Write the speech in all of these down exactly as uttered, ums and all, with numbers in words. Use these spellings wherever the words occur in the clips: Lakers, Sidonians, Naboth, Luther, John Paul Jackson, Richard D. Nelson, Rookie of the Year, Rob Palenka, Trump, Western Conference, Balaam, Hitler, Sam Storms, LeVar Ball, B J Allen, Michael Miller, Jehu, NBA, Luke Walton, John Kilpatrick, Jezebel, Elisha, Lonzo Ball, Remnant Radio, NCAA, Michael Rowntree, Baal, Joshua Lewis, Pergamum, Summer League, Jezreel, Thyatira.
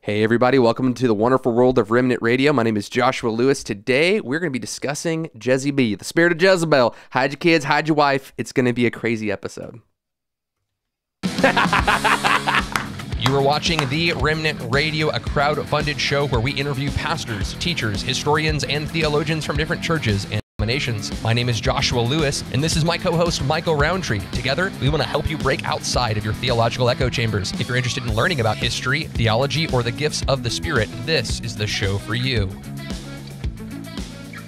Hey everybody, welcome to the wonderful world of Remnant Radio. My name is Joshua Lewis. Today we're going to be discussing Jezebel, the spirit of Jezebel. Hide your kids, hide your wife. It's going to be a crazy episode. You are watching The Remnant Radio, a crowd-funded show where we interview pastors, teachers, historians, and theologians from different churches and denominations. My name is Joshua Lewis, and this is my co-host, Michael Rowntree. Together, we want to help you break outside of your theological echo chambers. If you're interested in learning about history, theology, or the gifts of the Spirit, this is the show for you.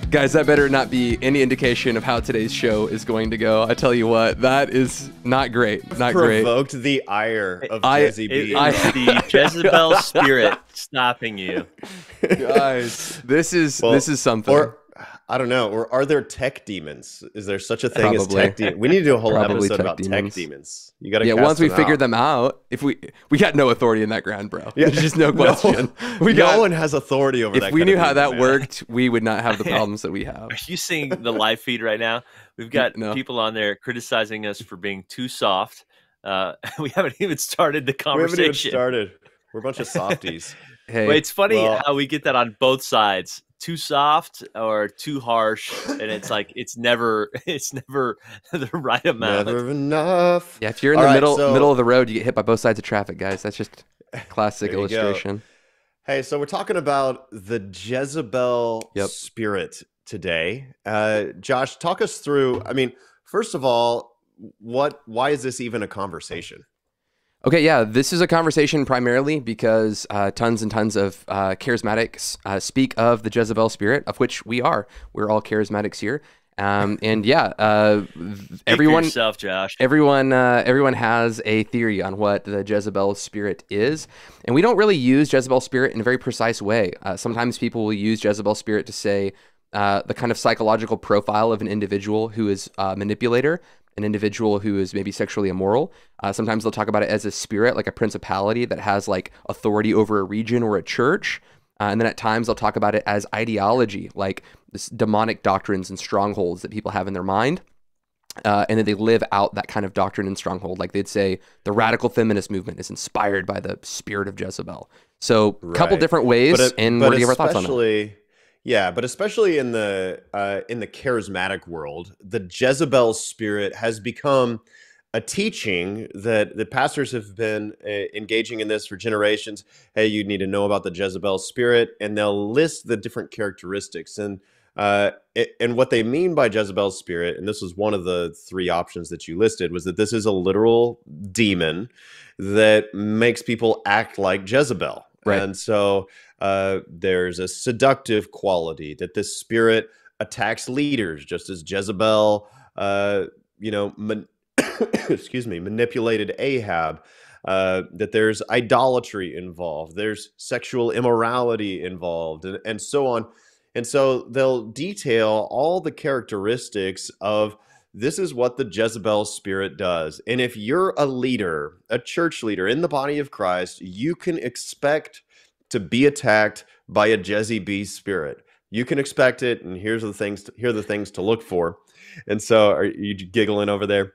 Guys, that better not be any indication of how today's show is going to go. I tell you what, that is not great. Not Provoked great. Provoked the ire of I, Jezebel. I, I, the Jezebel spirit stopping you. Guys, this is well, this is something. Or I don't know. Or are there tech demons? Is there such a thing Probably. as tech demons? We need to do a whole Probably episode tech about demons. tech demons. You got to yeah. Cast once we them figure out. them out, if we we got no authority in that ground, bro. Yeah. There's just no question. No, we got, no one has authority over. If that we kind knew of how that man. worked, we would not have the problems that we have. Are you seeing the live feed right now? We've got no. people on there criticizing us for being too soft. Uh, we haven't even started the conversation. We haven't even started. We're a bunch of softies. Hey, well, it's funny well, how we get that on both sides. Too soft or too harsh, and it's like it's never it's never the right amount. Never enough. Yeah, if you're in the middle middle of the road, you get hit by both sides of traffic, guys. That's just classic illustration. Hey, so we're talking about the Jezebel spirit today. Uh, Josh, talk us through. I mean, first of all, what? Why is this even a conversation? Okay, yeah, this is a conversation primarily because uh, tons and tons of uh, charismatics uh, speak of the Jezebel spirit, of which we are. We're all charismatics here, um, and yeah, uh, everyone, Speak for yourself, Josh. everyone, uh, everyone has a theory on what the Jezebel spirit is, and we don't really use Jezebel spirit in a very precise way. Uh, sometimes people will use Jezebel spirit to say uh, the kind of psychological profile of an individual who is a manipulator, an individual who is maybe sexually immoral. Uh, sometimes they'll talk about it as a spirit, like a principality that has like authority over a region or a church. Uh, and then at times they'll talk about it as ideology, like this demonic doctrines and strongholds that people have in their mind. Uh, and then they live out that kind of doctrine and stronghold. Like they'd say the radical feminist movement is inspired by the spirit of Jezebel. So a right. couple different ways, but, and but we're going to give our thoughts on it. Yeah, but especially in the uh, in the charismatic world, the Jezebel spirit has become a teaching that the pastors have been uh, engaging in this for generations. Hey, you need to know about the Jezebel spirit, and they'll list the different characteristics and uh, it, and what they mean by Jezebel spirit. And this was one of the three options that you listed, was that this is a literal demon that makes people act like Jezebel. Right. And so uh, there's a seductive quality that this spirit attacks leaders, just as Jezebel, uh, you know, man excuse me, manipulated Ahab, uh, that there's idolatry involved, there's sexual immorality involved, and, and so on. And so they'll detail all the characteristics of this is what the Jezebel spirit does. And if you're a leader, a church leader in the body of Christ, you can expect to be attacked by a Jezebel spirit. You can expect it, and here's the things to, here are the things to look for. And so, are you giggling over there?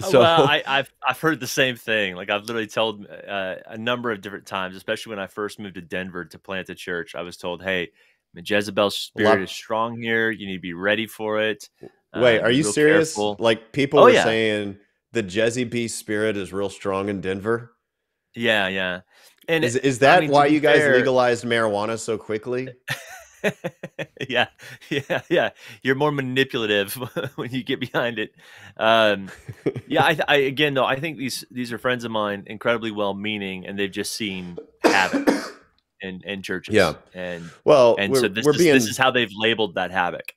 So, well, I, I've, I've heard the same thing. Like I've literally told uh, a number of different times, especially when I first moved to Denver to plant a church, I was told, hey, the Jezebel spirit is strong here. You need to be ready for it. Wait, are you serious? Careful. Like people oh, were yeah. saying the Jezebel spirit is real strong in Denver. Yeah, yeah. And is, it, is that I mean, why you guys fair... legalized marijuana so quickly? yeah, yeah, yeah. You're more manipulative when you get behind it. Um, yeah, I, I again though I think these these are friends of mine, incredibly well-meaning, and they've just seen havoc in in churches. Yeah, and well, and so this is, being... this is how they've labeled that havoc.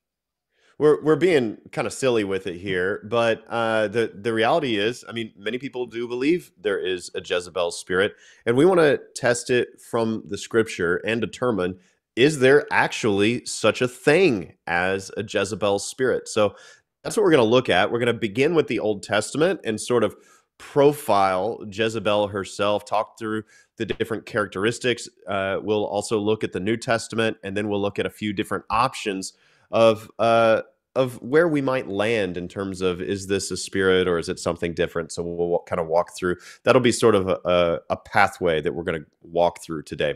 We're, we're being kind of silly with it here, but uh, the, the reality is, I mean, many people do believe there is a Jezebel spirit, and we want to test it from the scripture and determine, is there actually such a thing as a Jezebel spirit? So that's what we're going to look at. We're going to begin with the Old Testament and sort of profile Jezebel herself, talk through the different characteristics. Uh, we'll also look at the New Testament, and then we'll look at a few different options of uh, of where we might land in terms of, is this a spirit or is it something different? So we'll kind of walk through. That'll be sort of a, a pathway that we're going to walk through today.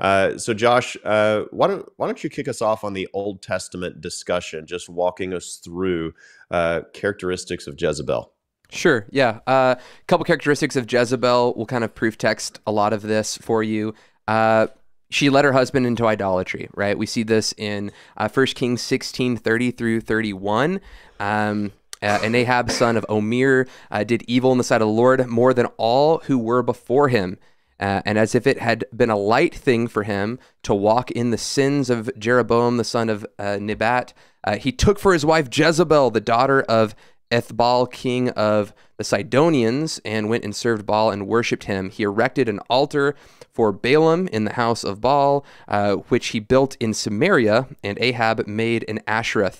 Uh, so Josh, uh, why don't why don't you kick us off on the Old Testament discussion, just walking us through uh, characteristics of Jezebel? Sure, yeah. A uh, couple characteristics of Jezebel. We'll kind of proof text a lot of this for you. Uh, she led her husband into idolatry, right? We see this in uh, First Kings sixteen, thirty through thirty-one. Um, uh, and Ahab, son of Omri, uh, did evil in the sight of the Lord more than all who were before him. Uh, and as if it had been a light thing for him to walk in the sins of Jeroboam, the son of uh, Nebat, uh, he took for his wife Jezebel, the daughter of Ethbaal, king of the Sidonians, and went and served Baal and worshipped him. He erected an altar for Balaam in the house of Baal, uh, which he built in Samaria, and Ahab made an Asherah. Uh,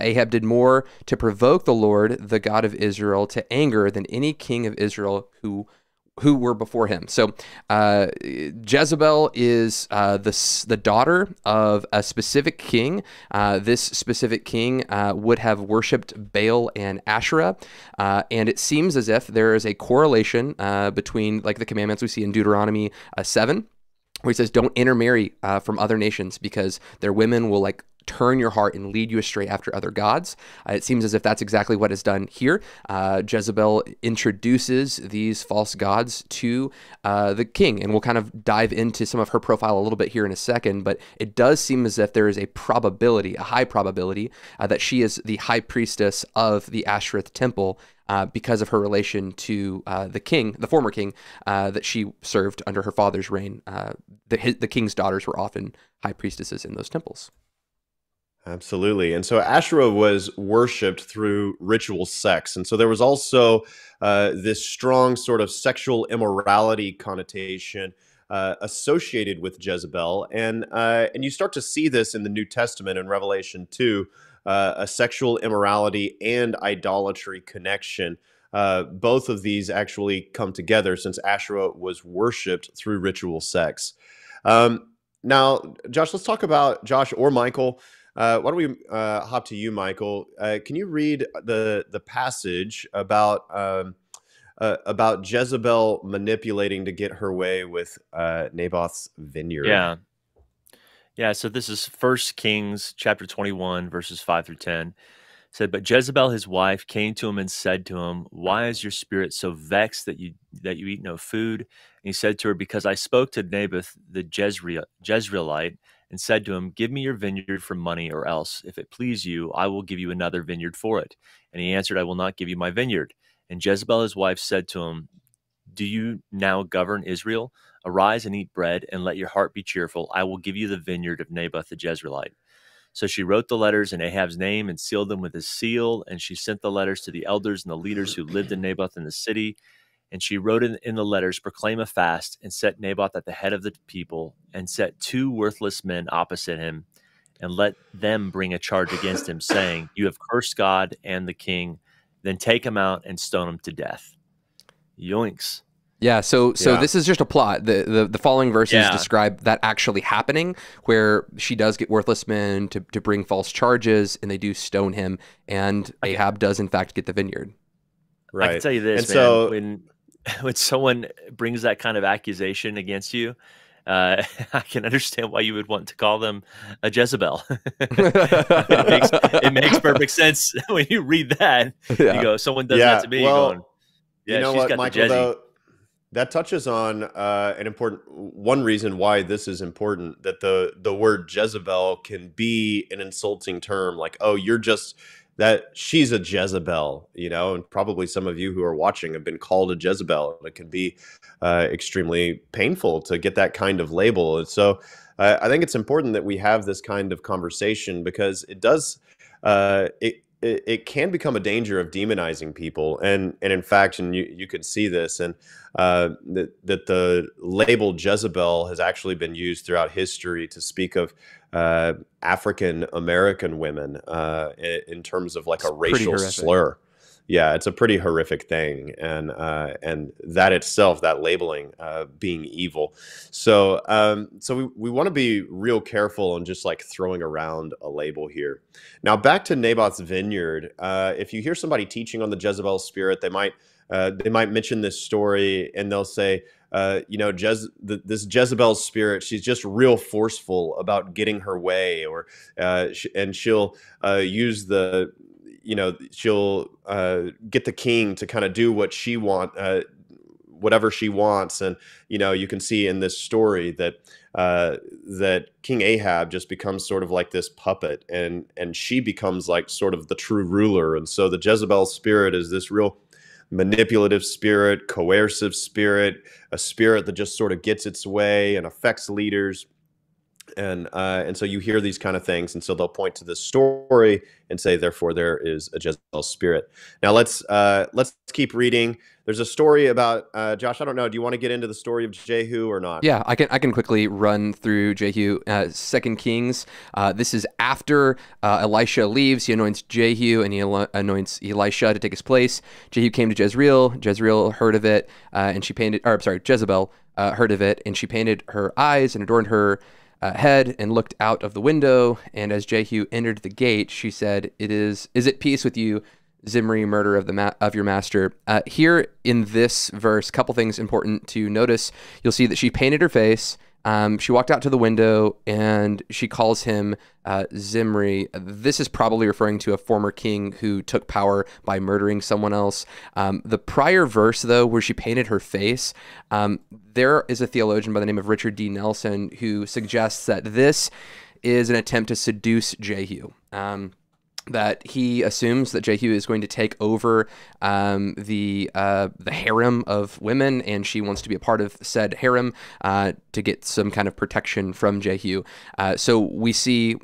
Ahab did more to provoke the Lord, the God of Israel, to anger than any king of Israel who who were before him. So uh, Jezebel is uh, the, the daughter of a specific king. Uh, this specific king uh, would have worshipped Baal and Asherah. Uh, and it seems as if there is a correlation uh, between like the commandments we see in Deuteronomy uh, seven, where he says, don't intermarry uh, from other nations because their women will like turn your heart and lead you astray after other gods. Uh, it seems as if that's exactly what is done here. Uh, Jezebel introduces these false gods to uh, the king, and we'll kind of dive into some of her profile a little bit here in a second, but it does seem as if there is a probability, a high probability, uh, that she is the high priestess of the Asherah temple uh, because of her relation to uh, the king, the former king, uh, that she served under her father's reign. Uh, the, his, the king's daughters were often high priestesses in those temples. Absolutely. And so Asherah was worshipped through ritual sex. And so there was also uh, this strong sort of sexual immorality connotation uh, associated with Jezebel. And, uh, and you start to see this in the New Testament in Revelation two, uh, a sexual immorality and idolatry connection. Uh, both of these actually come together since Asherah was worshipped through ritual sex. Um, now, Josh, let's talk about Josh or Michael. Uh, why don't we uh, hop to you, Michael? Uh, can you read the the passage about um, uh, about Jezebel manipulating to get her way with uh, Naboth's vineyard? Yeah, yeah. So this is First Kings chapter twenty-one, verses five through ten. It said, but Jezebel, his wife, came to him and said to him, "Why is your spirit so vexed that you that you eat no food?" And he said to her, "Because I spoke to Naboth the Jezreelite." And said to him, give me your vineyard for money, or else, if it please you, I will give you another vineyard for it. And he answered, I will not give you my vineyard. And Jezebel, his wife, said to him, do you now govern Israel? Arise and eat bread, and let your heart be cheerful. I will give you the vineyard of Naboth the Jezreelite. So she wrote the letters in Ahab's name and sealed them with his seal. And she sent the letters to the elders and the leaders who lived in Naboth in the city. And she wrote in, in the letters, proclaim a fast, and set Naboth at the head of the people, and set two worthless men opposite him, and let them bring a charge against him, saying, you have cursed God and the king, then take him out and stone him to death. Yoinks. Yeah, so so yeah. This is just a plot. The the, the following verses yeah. describe that actually happening, where she does get worthless men to, to bring false charges, and they do stone him, and Ahab does, in fact, get the vineyard. Right. I can tell you this, and man. So, when, When someone brings that kind of accusation against you, uh, I can understand why you would want to call them a Jezebel. it, makes, it makes perfect sense when you read that. Yeah. You go, someone does yeah. that to me. Well, going, yeah, you know she's what, got Michael, the Jezzy. Though, that touches on uh, an important one reason why this is important, that the the word Jezebel can be an insulting term, like, oh, you're just. That she's a Jezebel, you know, and probably some of you who are watching have been called a Jezebel. It can be uh, extremely painful to get that kind of label. And so uh, I think it's important that we have this kind of conversation because it does, uh, it, it, it can become a danger of demonizing people. And, and in fact, and you, you can see this, and uh, that, that the label Jezebel has actually been used throughout history to speak of Uh, African American women uh, in terms of like a racial slur. yeah, it's a pretty horrific thing. And uh, and that itself, that labeling, uh, being evil. So um, so we, we want to be real careful on just like throwing around a label here. Now, back to Naboth's vineyard. Uh, if you hear somebody teaching on the Jezebel spirit, they might uh, they might mention this story and they'll say, Uh, you know, Jez the, this Jezebel spirit, she's just real forceful about getting her way, or uh, sh and she'll uh, use the, you know, she'll uh, get the king to kind of do what she want, uh, whatever she wants. And, you know, you can see in this story that uh, that King Ahab just becomes sort of like this puppet, and and she becomes like sort of the true ruler. And so the Jezebel spirit is this real manipulative spirit, coercive spirit, a spirit that just sort of gets its way and affects leaders. And uh, and so you hear these kind of things. And so they'll point to this story and say, therefore, there is a Jezebel spirit. Now, let's uh, let's keep reading. There's a story about uh, Josh. I don't know. Do you want to get into the story of Jehu or not? Yeah, I can. I can quickly run through Jehu. Uh, Second Kings. Uh, this is after uh, Elisha leaves. He anoints Jehu and he anoints Elisha to take his place. Jehu came to Jezreel. Jezreel heard of it, uh, and she painted. Or I'm sorry, Jezebel uh, heard of it, and she painted her eyes and adorned her Uh, head and looked out of the window. And as Jehu entered the gate, she said, "It is is it peace with you, Zimri, murder of the ma of your master?" Uh, here in this verse, a couple things important to notice. You'll see that she painted her face. Um, she walked out to the window and she calls him uh, Zimri. This is probably referring to a former king who took power by murdering someone else. Um, the prior verse, though, where she painted her face, um, there is a theologian by the name of Richard D. Nelson who suggests that this is an attempt to seduce Jehu. Um, that he assumes that Jehu is going to take over um, the uh, the harem of women, and she wants to be a part of said harem uh, to get some kind of protection from Jehu. Uh, so we see,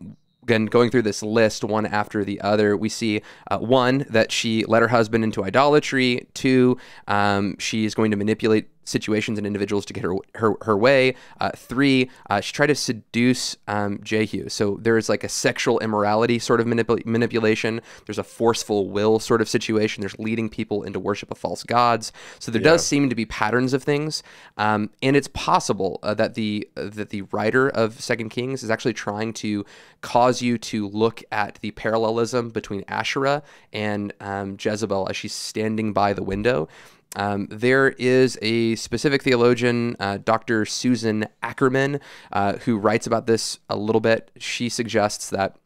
again, going through this list one after the other, we see uh, one, that she led her husband into idolatry. Two, um, she is going to manipulate situations and individuals to get her her, her way. Uh, three, uh, she tried to seduce um, Jehu. So there is like a sexual immorality sort of manipula manipulation. There's a forceful will sort of situation. There's leading people into worship of false gods. So there yeah. does seem to be patterns of things, um, and it's possible uh, that the uh, that the writer of Second Kings is actually trying to cause you to look at the parallelism between Asherah and um, Jezebel as she's standing by the window. Um, there is a specific theologian, uh, Doctor Susan Ackerman, uh, who writes about this a little bit. She suggests that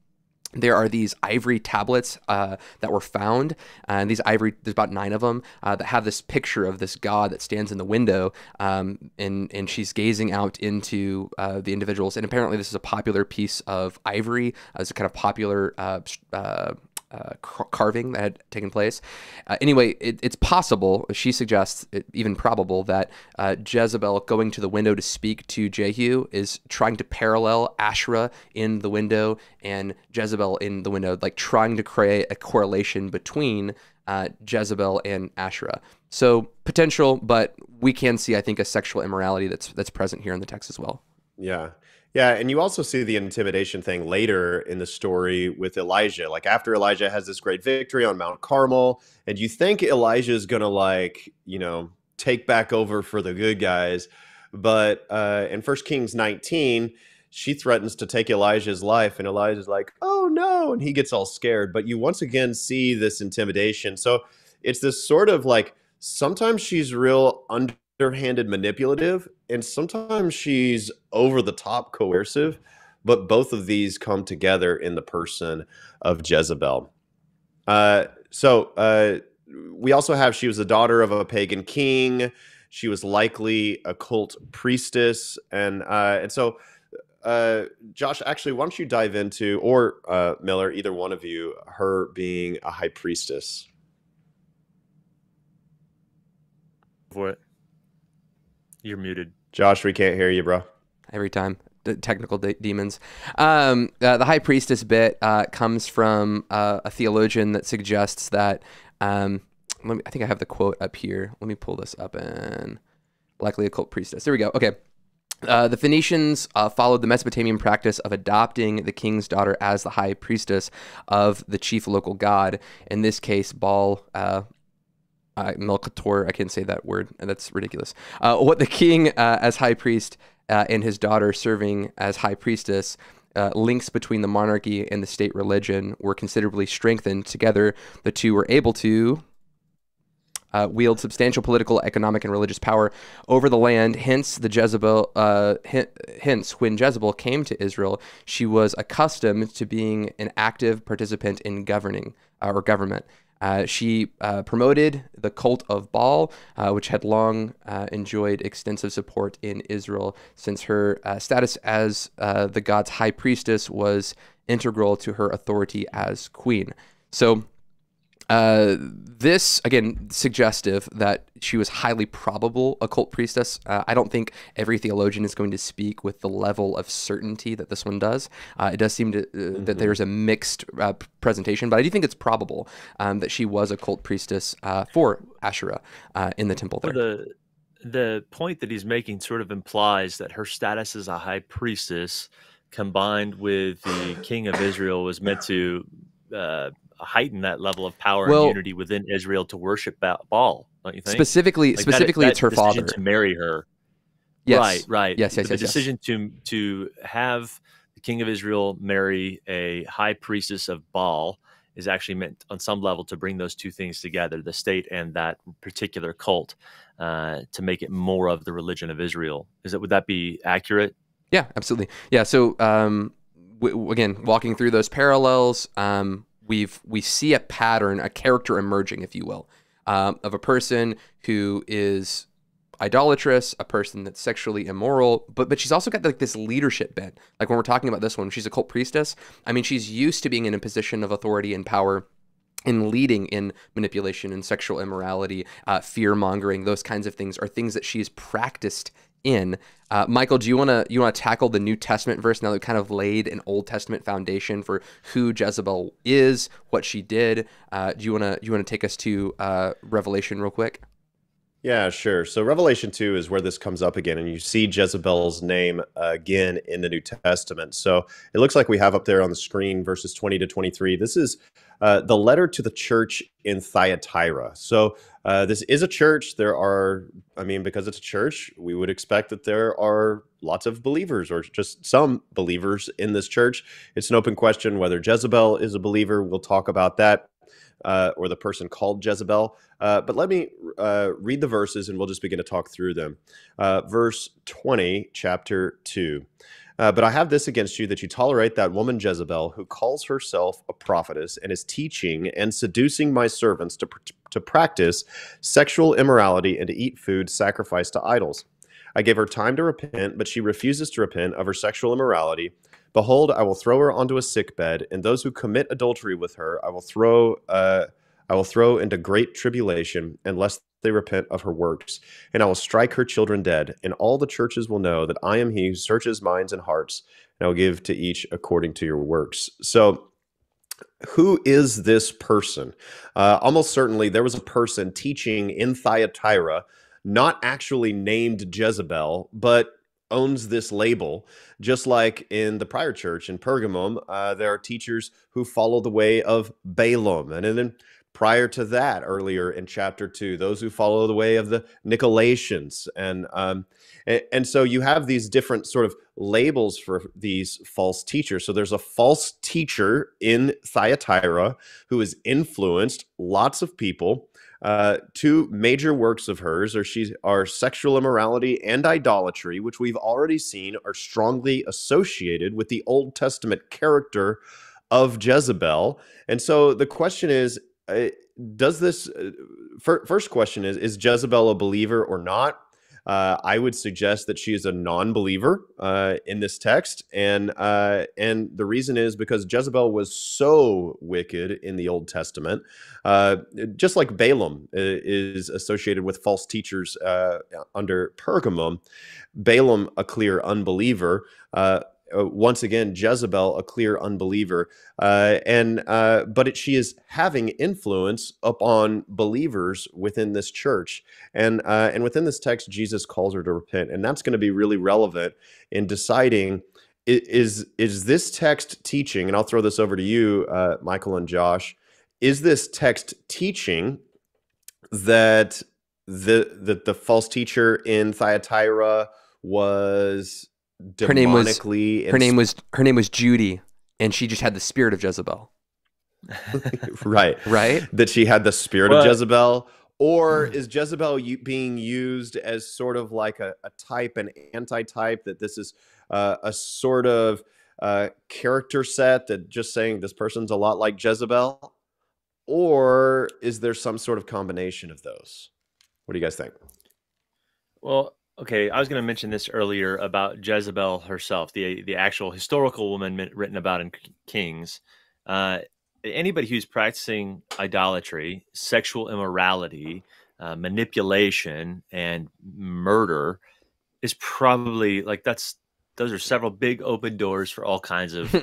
there are these ivory tablets uh, that were found, uh, and these ivory, there's about nine of them, uh, that have this picture of this god that stands in the window, um, and, and she's gazing out into uh, the individuals. And apparently this is a popular piece of ivory. Uh, it's a kind of popular... Uh, uh, Uh, carving that had taken place. Uh, anyway, it, it's possible, she suggests, it, even probable, that uh, Jezebel going to the window to speak to Jehu is trying to parallel Asherah in the window and Jezebel in the window, like trying to create a correlation between uh, Jezebel and Asherah. So potential, but we can see, I think, a sexual immorality that's that's present here in the text as well. Yeah. Yeah, and you also see the intimidation thing later in the story with Elijah. Like, after Elijah has this great victory on Mount Carmel, and you think Elijah is going to, like, you know, take back over for the good guys. But uh, in First Kings nineteen, she threatens to take Elijah's life, and Elijah's like, oh, no, and he gets all scared. But you once again see this intimidation. So it's this sort of, like, sometimes she's real under... underhanded manipulative, and sometimes she's over the top coercive, but both of these come together in the person of Jezebel. Uh, so uh, we also have, she was the daughter of a pagan king. She was likely a cult priestess. And, uh, and so uh, Josh, actually, why don't you dive into, or uh, Miller, either one of you, her being a high priestess? For it. You're muted. Josh, we can't hear you, bro. Every time. The technical de demons. Um, uh, the high priestess bit uh, comes from uh, a theologian that suggests that... Um, let me, I think I have the quote up here. Let me pull this up. And likely a cult priestess. There we go. Okay. Uh, the Phoenicians uh, followed the Mesopotamian practice of adopting the king's daughter as the high priestess of the chief local god. In this case, Baal, uh, uh, Melchior, I can't say that word. That's ridiculous. Uh, what the king uh, as high priest uh, and his daughter serving as high priestess, uh, links between the monarchy and the state religion were considerably strengthened. Together, the two were able to... Uh, wield substantial political, economic, and religious power over the land. Hence, the Jezebel. Uh, h- hence, when Jezebel came to Israel, she was accustomed to being an active participant in governing uh, or government. Uh, she uh, promoted the cult of Baal, uh, which had long uh, enjoyed extensive support in Israel, since her uh, status as uh, the god's high priestess was integral to her authority as queen. So. Uh, this, again, suggestive that she was highly probable a cult priestess. Uh, I don't think every theologian is going to speak with the level of certainty that this one does. Uh, it does seem to, uh, mm-hmm. that there's a mixed uh, presentation, but I do think it's probable um, that she was a cult priestess uh, for Asherah uh, in the temple there. The, the point that he's making sort of implies that her status as a high priestess combined with the king of Israel was meant to... Uh, heighten that level of power well, and unity within Israel to worship Baal, don't you think? Specifically, like specifically, that, that it's her father to marry her. Yes, right, right. Yes, yes, the yes, decision yes. to to have the king of Israel marry a high priestess of Baal is actually meant, on some level, to bring those two things together: the state and that particular cult, uh, to make it more of the religion of Israel. Is it? Would that be accurate? Yeah, absolutely. Yeah. So um, w again, walking through those parallels. Um, We've we see a pattern, a character emerging, if you will, um, of a person who is idolatrous, a person that's sexually immoral, but but she's also got like this leadership bent. Like when we're talking about this one, she's a cult priestess. I mean, she's used to being in a position of authority and power, and leading in manipulation and sexual immorality, uh, fear mongering. Those kinds of things are things that she has practiced in. Uh, Michael, do you want to you want to tackle the New Testament verse now that kind of laid an Old Testament foundation for who Jezebel is, what she did? Uh, do you want to you want to take us to uh, Revelation real quick? Yeah, sure. So Revelation two is where this comes up again, and you see Jezebel's name again in the New Testament. So it looks like we have up there on the screen verses twenty to twenty-three. This is uh, the letter to the church in Thyatira. So uh, this is a church. There are, I mean, because it's a church, we would expect that there are lots of believers or just some believers in this church. It's an open question whether Jezebel is a believer. We'll talk about that. Uh, or the person called Jezebel. Uh, but let me uh, read the verses and we'll just begin to talk through them. Uh, verse twenty, chapter two. Uh, but I have this against you, that you tolerate that woman Jezebel, who calls herself a prophetess and is teaching and seducing my servants to, pr to practice sexual immorality and to eat food sacrificed to idols. I gave her time to repent, but she refuses to repent of her sexual immorality. Behold, I will throw her onto a sickbed, and those who commit adultery with her I will throw uh, I will throw into great tribulation, unless they repent of her works. And I will strike her children dead, and all the churches will know that I am he who searches minds and hearts, and I will give to each according to your works. So who is this person? Uh, almost certainly there was a person teaching in Thyatira, not actually named Jezebel, but owns this label, just like in the prior church in Pergamum. Uh, there are teachers who follow the way of Balaam, and then prior to that, earlier in chapter two, those who follow the way of the Nicolaitans, and um, and, and so you have these different sort of labels for these false teachers. So there's a false teacher in Thyatira who has influenced lots of people. Uh, two major works of hers are, she's, are sexual immorality and idolatry, which we've already seen are strongly associated with the Old Testament character of Jezebel. And so the question is, uh, does this, uh, fir first question is, is Jezebel a believer or not? Uh, I would suggest that she is a non-believer uh, in this text, and uh, and the reason is because Jezebel was so wicked in the Old Testament, uh, just like Balaam is associated with false teachers uh, under Pergamum. Balaam, a clear unbeliever, uh, uh, once again, Jezebel, a clear unbeliever. Uh, and uh, but it, she is having influence upon believers within this church. And, uh, and within this text, Jesus calls her to repent. And that's going to be really relevant in deciding, is, is this text teaching, and I'll throw this over to you, uh, Michael and Josh, is this text teaching that the, that the false teacher in Thyatira was demonically... Her name was, her name was, her name was Judy, and she just had the spirit of Jezebel. Right. Right? That she had the spirit what? of Jezebel. Or is Jezebel being used as sort of like a, a type, an anti-type, that this is uh, a sort of uh, character set that just saying this person's a lot like Jezebel? Or is there some sort of combination of those? What do you guys think? Well, okay, I was going to mention this earlier about Jezebel herself, the the actual historical woman written about in Kings. Uh, anybody who's practicing idolatry, sexual immorality, uh, manipulation, and murder is probably like that's those are several big open doors for all kinds of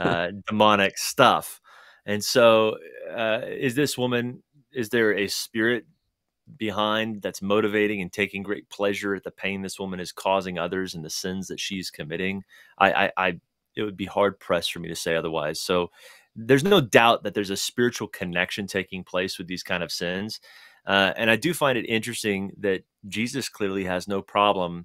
uh, demonic stuff. And so uh, is this woman, is there a spirit behind that's motivating and taking great pleasure at the pain this woman is causing others and the sins that she's committing? I, I, I it would be hard pressed for me to say otherwise. So there's no doubt that there's a spiritual connection taking place with these kind of sins. Uh, and I do find it interesting that Jesus clearly has no problem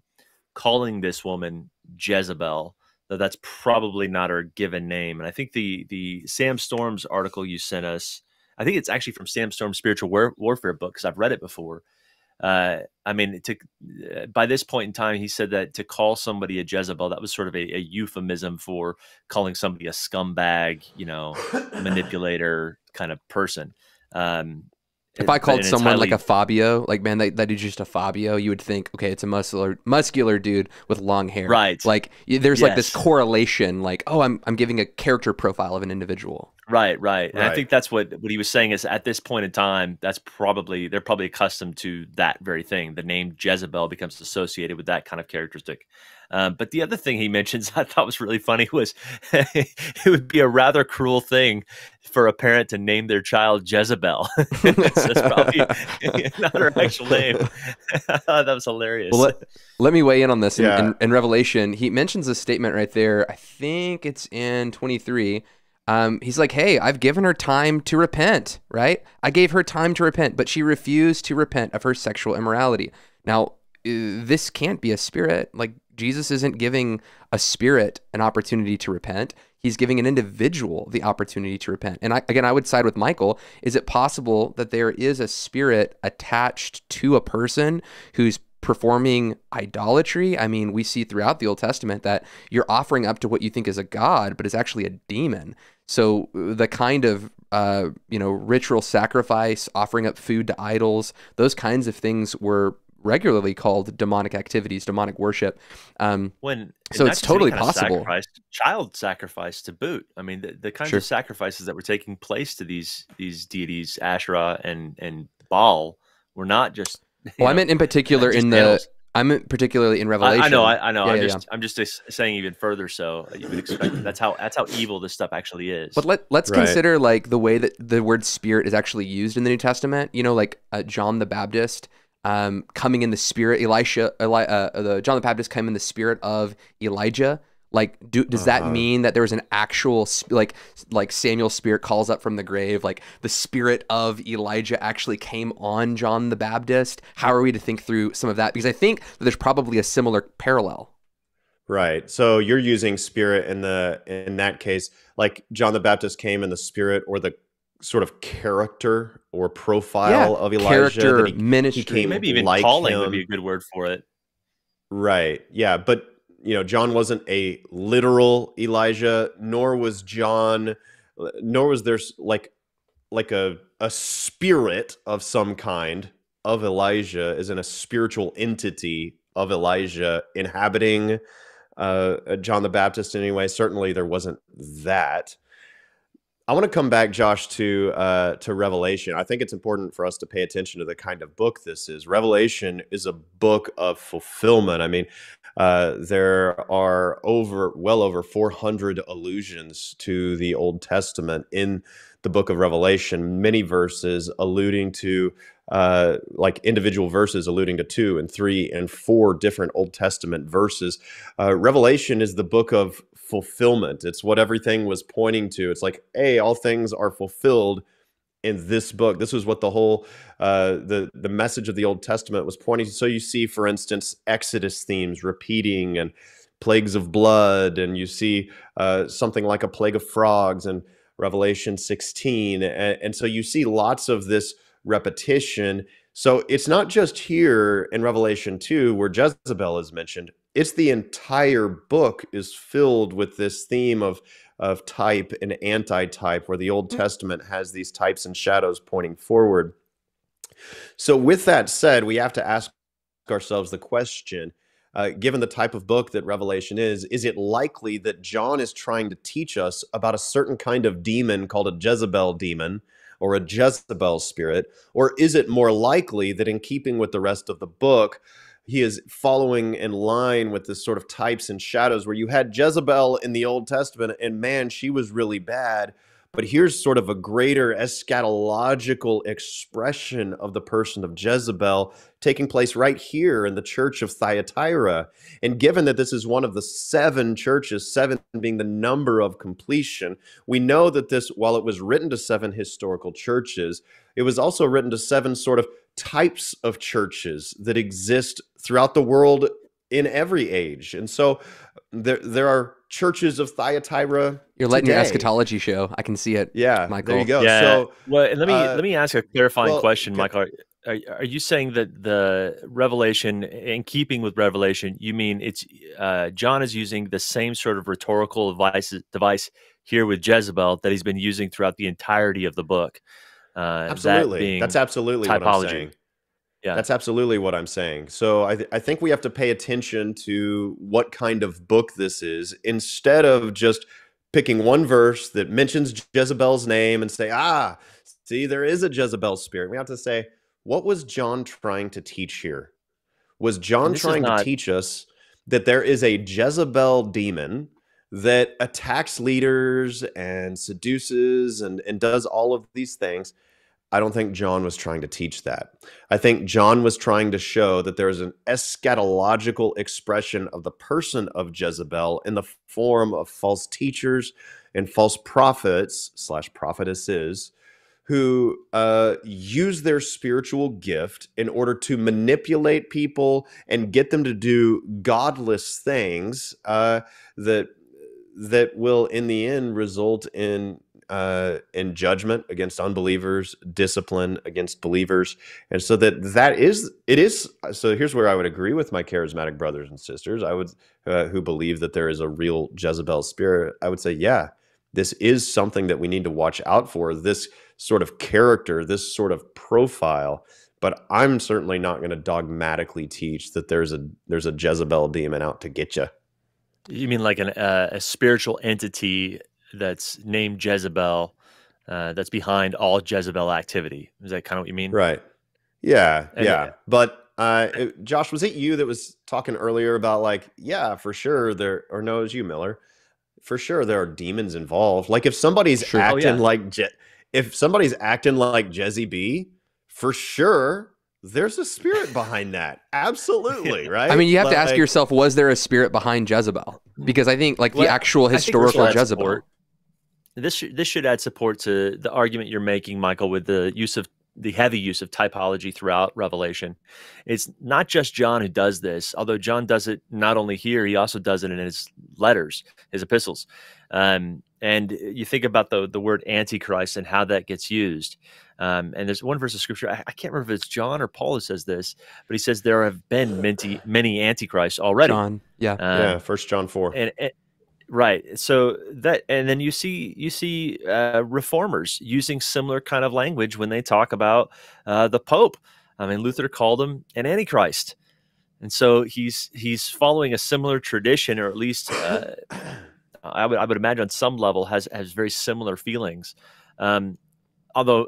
calling this woman Jezebel, though that's probably not her given name. And I think the the Sam Storms article you sent us, I think it's actually from Sam Storm's Spiritual War Warfare book, because I've read it before. Uh, I mean, to, by this point in time, he said that to call somebody a Jezebel, that was sort of a, a euphemism for calling somebody a scumbag, you know, manipulator kind of person. Um, if I called someone highly... like a Fabio, like, man, that, that is just a Fabio, you would think, okay, it's a muscular, muscular dude with long hair. Right. Like there's yes. like this correlation, like, oh, I'm, I'm giving a character profile of an individual. Right, right. And right. I think that's what, what he was saying is at this point in time, that's probably, they're probably accustomed to that very thing. The name Jezebel becomes associated with that kind of characteristic. Um, but the other thing he mentions I thought was really funny was it would be a rather cruel thing for a parent to name their child Jezebel. So that's probably not her actual name. That was hilarious. Well, let, let me weigh in on this. Yeah. In, in, in Revelation, he mentions a statement right there. I think it's in twenty-three. Um, he's like, hey, I've given her time to repent, right? I gave her time to repent, but she refused to repent of her sexual immorality. Now, this can't be a spirit. Like, Jesus isn't giving a spirit an opportunity to repent. He's giving an individual the opportunity to repent. And I, again, I would side with Michael. Is it possible that there is a spirit attached to a person who's performing idolatry? I mean, we see throughout the Old Testament that you're offering up to what you think is a god, but it's actually a demon. So the kind of, uh, you know, ritual sacrifice, offering up food to idols, those kinds of things were regularly called demonic activities, demonic worship. Um, when so it's totally possible. Sacrifice, child sacrifice to boot. I mean, the, the kinds sure. of sacrifices that were taking place to these these deities, Asherah and and Baal, were not just. You well, know, I meant in particular in the, animals. I meant particularly in Revelation. I, I know, I, I know. Yeah, I'm, yeah, just, yeah. I'm just saying even further so, you would expect that's how, that's how evil this stuff actually is. But let, let's right. consider like the way that the word spirit is actually used in the New Testament. You know, like uh, John the Baptist um, coming in the spirit, Elisha, Eli, uh, the, John the Baptist came in the spirit of Elijah. Like, do, does that uh-huh. mean that there was an actual, like, like Samuel's spirit calls up from the grave? Like, the spirit of Elijah actually came on John the Baptist? How are we to think through some of that? Because I think that there's probably a similar parallel. Right. So you're using spirit in the in that case, like John the Baptist came in the spirit or the sort of character or profile yeah, of Elijah. Character, he, ministry. He came Maybe even like calling him. Would be a good word for it. Right. Yeah, but... You know, John wasn't a literal Elijah, nor was John, nor was there like, like a, a spirit of some kind of Elijah, as in a spiritual entity of Elijah inhabiting uh, John the Baptist anyway. Certainly there wasn't that. I want to come back, Josh, to uh, to Revelation. I think it's important for us to pay attention to the kind of book this is. Revelation is a book of fulfillment. I mean, uh, there are over well over four hundred allusions to the Old Testament in the book of Revelation, many verses alluding to Uh, like individual verses alluding to two and three and four different Old Testament verses. Uh, Revelation is the book of fulfillment. It's what everything was pointing to. It's like, hey, all things are fulfilled in this book. This is what the whole, uh, the, the message of the Old Testament was pointing to. So you see, for instance, Exodus themes repeating and plagues of blood, and you see uh, something like a plague of frogs in Revelation sixteen. And, and so you see lots of this repetition. So it's not just here in Revelation two where Jezebel is mentioned. It's the entire book is filled with this theme of of type and anti-type, where the Old Testament has these types and shadows pointing forward. So with that said, we have to ask ourselves the question, uh, given the type of book that Revelation is, is it likely that John is trying to teach us about a certain kind of demon called a Jezebel demon, or a Jezebel spirit? Or is it more likely that in keeping with the rest of the book, he is following in line with this sort of types and shadows, where you had Jezebel in the Old Testament, and man, she was really bad, but here's sort of a greater eschatological expression of the person of Jezebel taking place right here in the church of Thyatira. And given that this is one of the seven churches, seven being the number of completion, we know that this, while it was written to seven historical churches, it was also written to seven sort of types of churches that exist throughout the world in every age. And so there, there are churches of Thyatira. You're letting today. Your eschatology show. I can see it. Yeah, Michael. There you go. Yeah. So, well, and let me uh, let me ask a clarifying well, question, Michael. Are, are you saying that the Revelation, in keeping with Revelation, you mean it's uh, John is using the same sort of rhetorical device device here with Jezebel that he's been using throughout the entirety of the book? Uh, absolutely. That being That's absolutely typology. What I'm saying. Yeah. That's absolutely what I'm saying. So I, th I think we have to pay attention to what kind of book this is, instead of just picking one verse that mentions Jezebel's name and say, ah, see, there is a Jezebel spirit. We have to say, what was John trying to teach here? Was John trying to teach us that there is a Jezebel demon that attacks leaders and seduces and, and does all of these things? I don't think John was trying to teach that. I think John was trying to show that there is an eschatological expression of the person of Jezebel in the form of false teachers and false prophets slash prophetesses who uh, use their spiritual gift in order to manipulate people and get them to do godless things uh, that that will in the end result in Uh, in judgment against unbelievers, discipline against believers. And so that that is, it is, so here's where I would agree with my charismatic brothers and sisters, I would, uh, who believe that there is a real Jezebel spirit. I would say, yeah, this is something that we need to watch out for, this sort of character, this sort of profile. But I'm certainly not going to dogmatically teach that there's a, there's a Jezebel demon out to get you. You mean like an, uh, a spiritual entity that's named Jezebel, uh, that's behind all Jezebel activity? Is that kind of what you mean? Right. Yeah. And yeah. It, but uh, it, Josh, was it you that was talking earlier about like, yeah, for sure there, or no, it was you, Miller. For sure there are demons involved. Like if somebody's sure. acting oh, yeah. like, Je if somebody's acting like Jezzy B, for sure there's a spirit behind that. Absolutely. Yeah. Right. I mean, you have but, to ask like, yourself, was there a spirit behind Jezebel? Because I think like well, the actual historical Jezebel. This should, this should add support to the argument you're making, Michael, with the use of the heavy use of typology throughout Revelation. It's not just John who does this, although John does it not only here, he also does it in his letters, his epistles. Um, and you think about the, the word Antichrist and how that gets used. Um, and there's one verse of scripture, I, I can't remember if it's John or Paul who says this, but he says there have been many, many Antichrists already. John, yeah. Um, yeah, First John four. And, and right. So that, and then you see, you see uh, reformers using similar kind of language when they talk about uh, the Pope. I mean, Luther called him an Antichrist. And so he's, he's following a similar tradition, or at least uh, I would I would imagine on some level has has very similar feelings. Um, although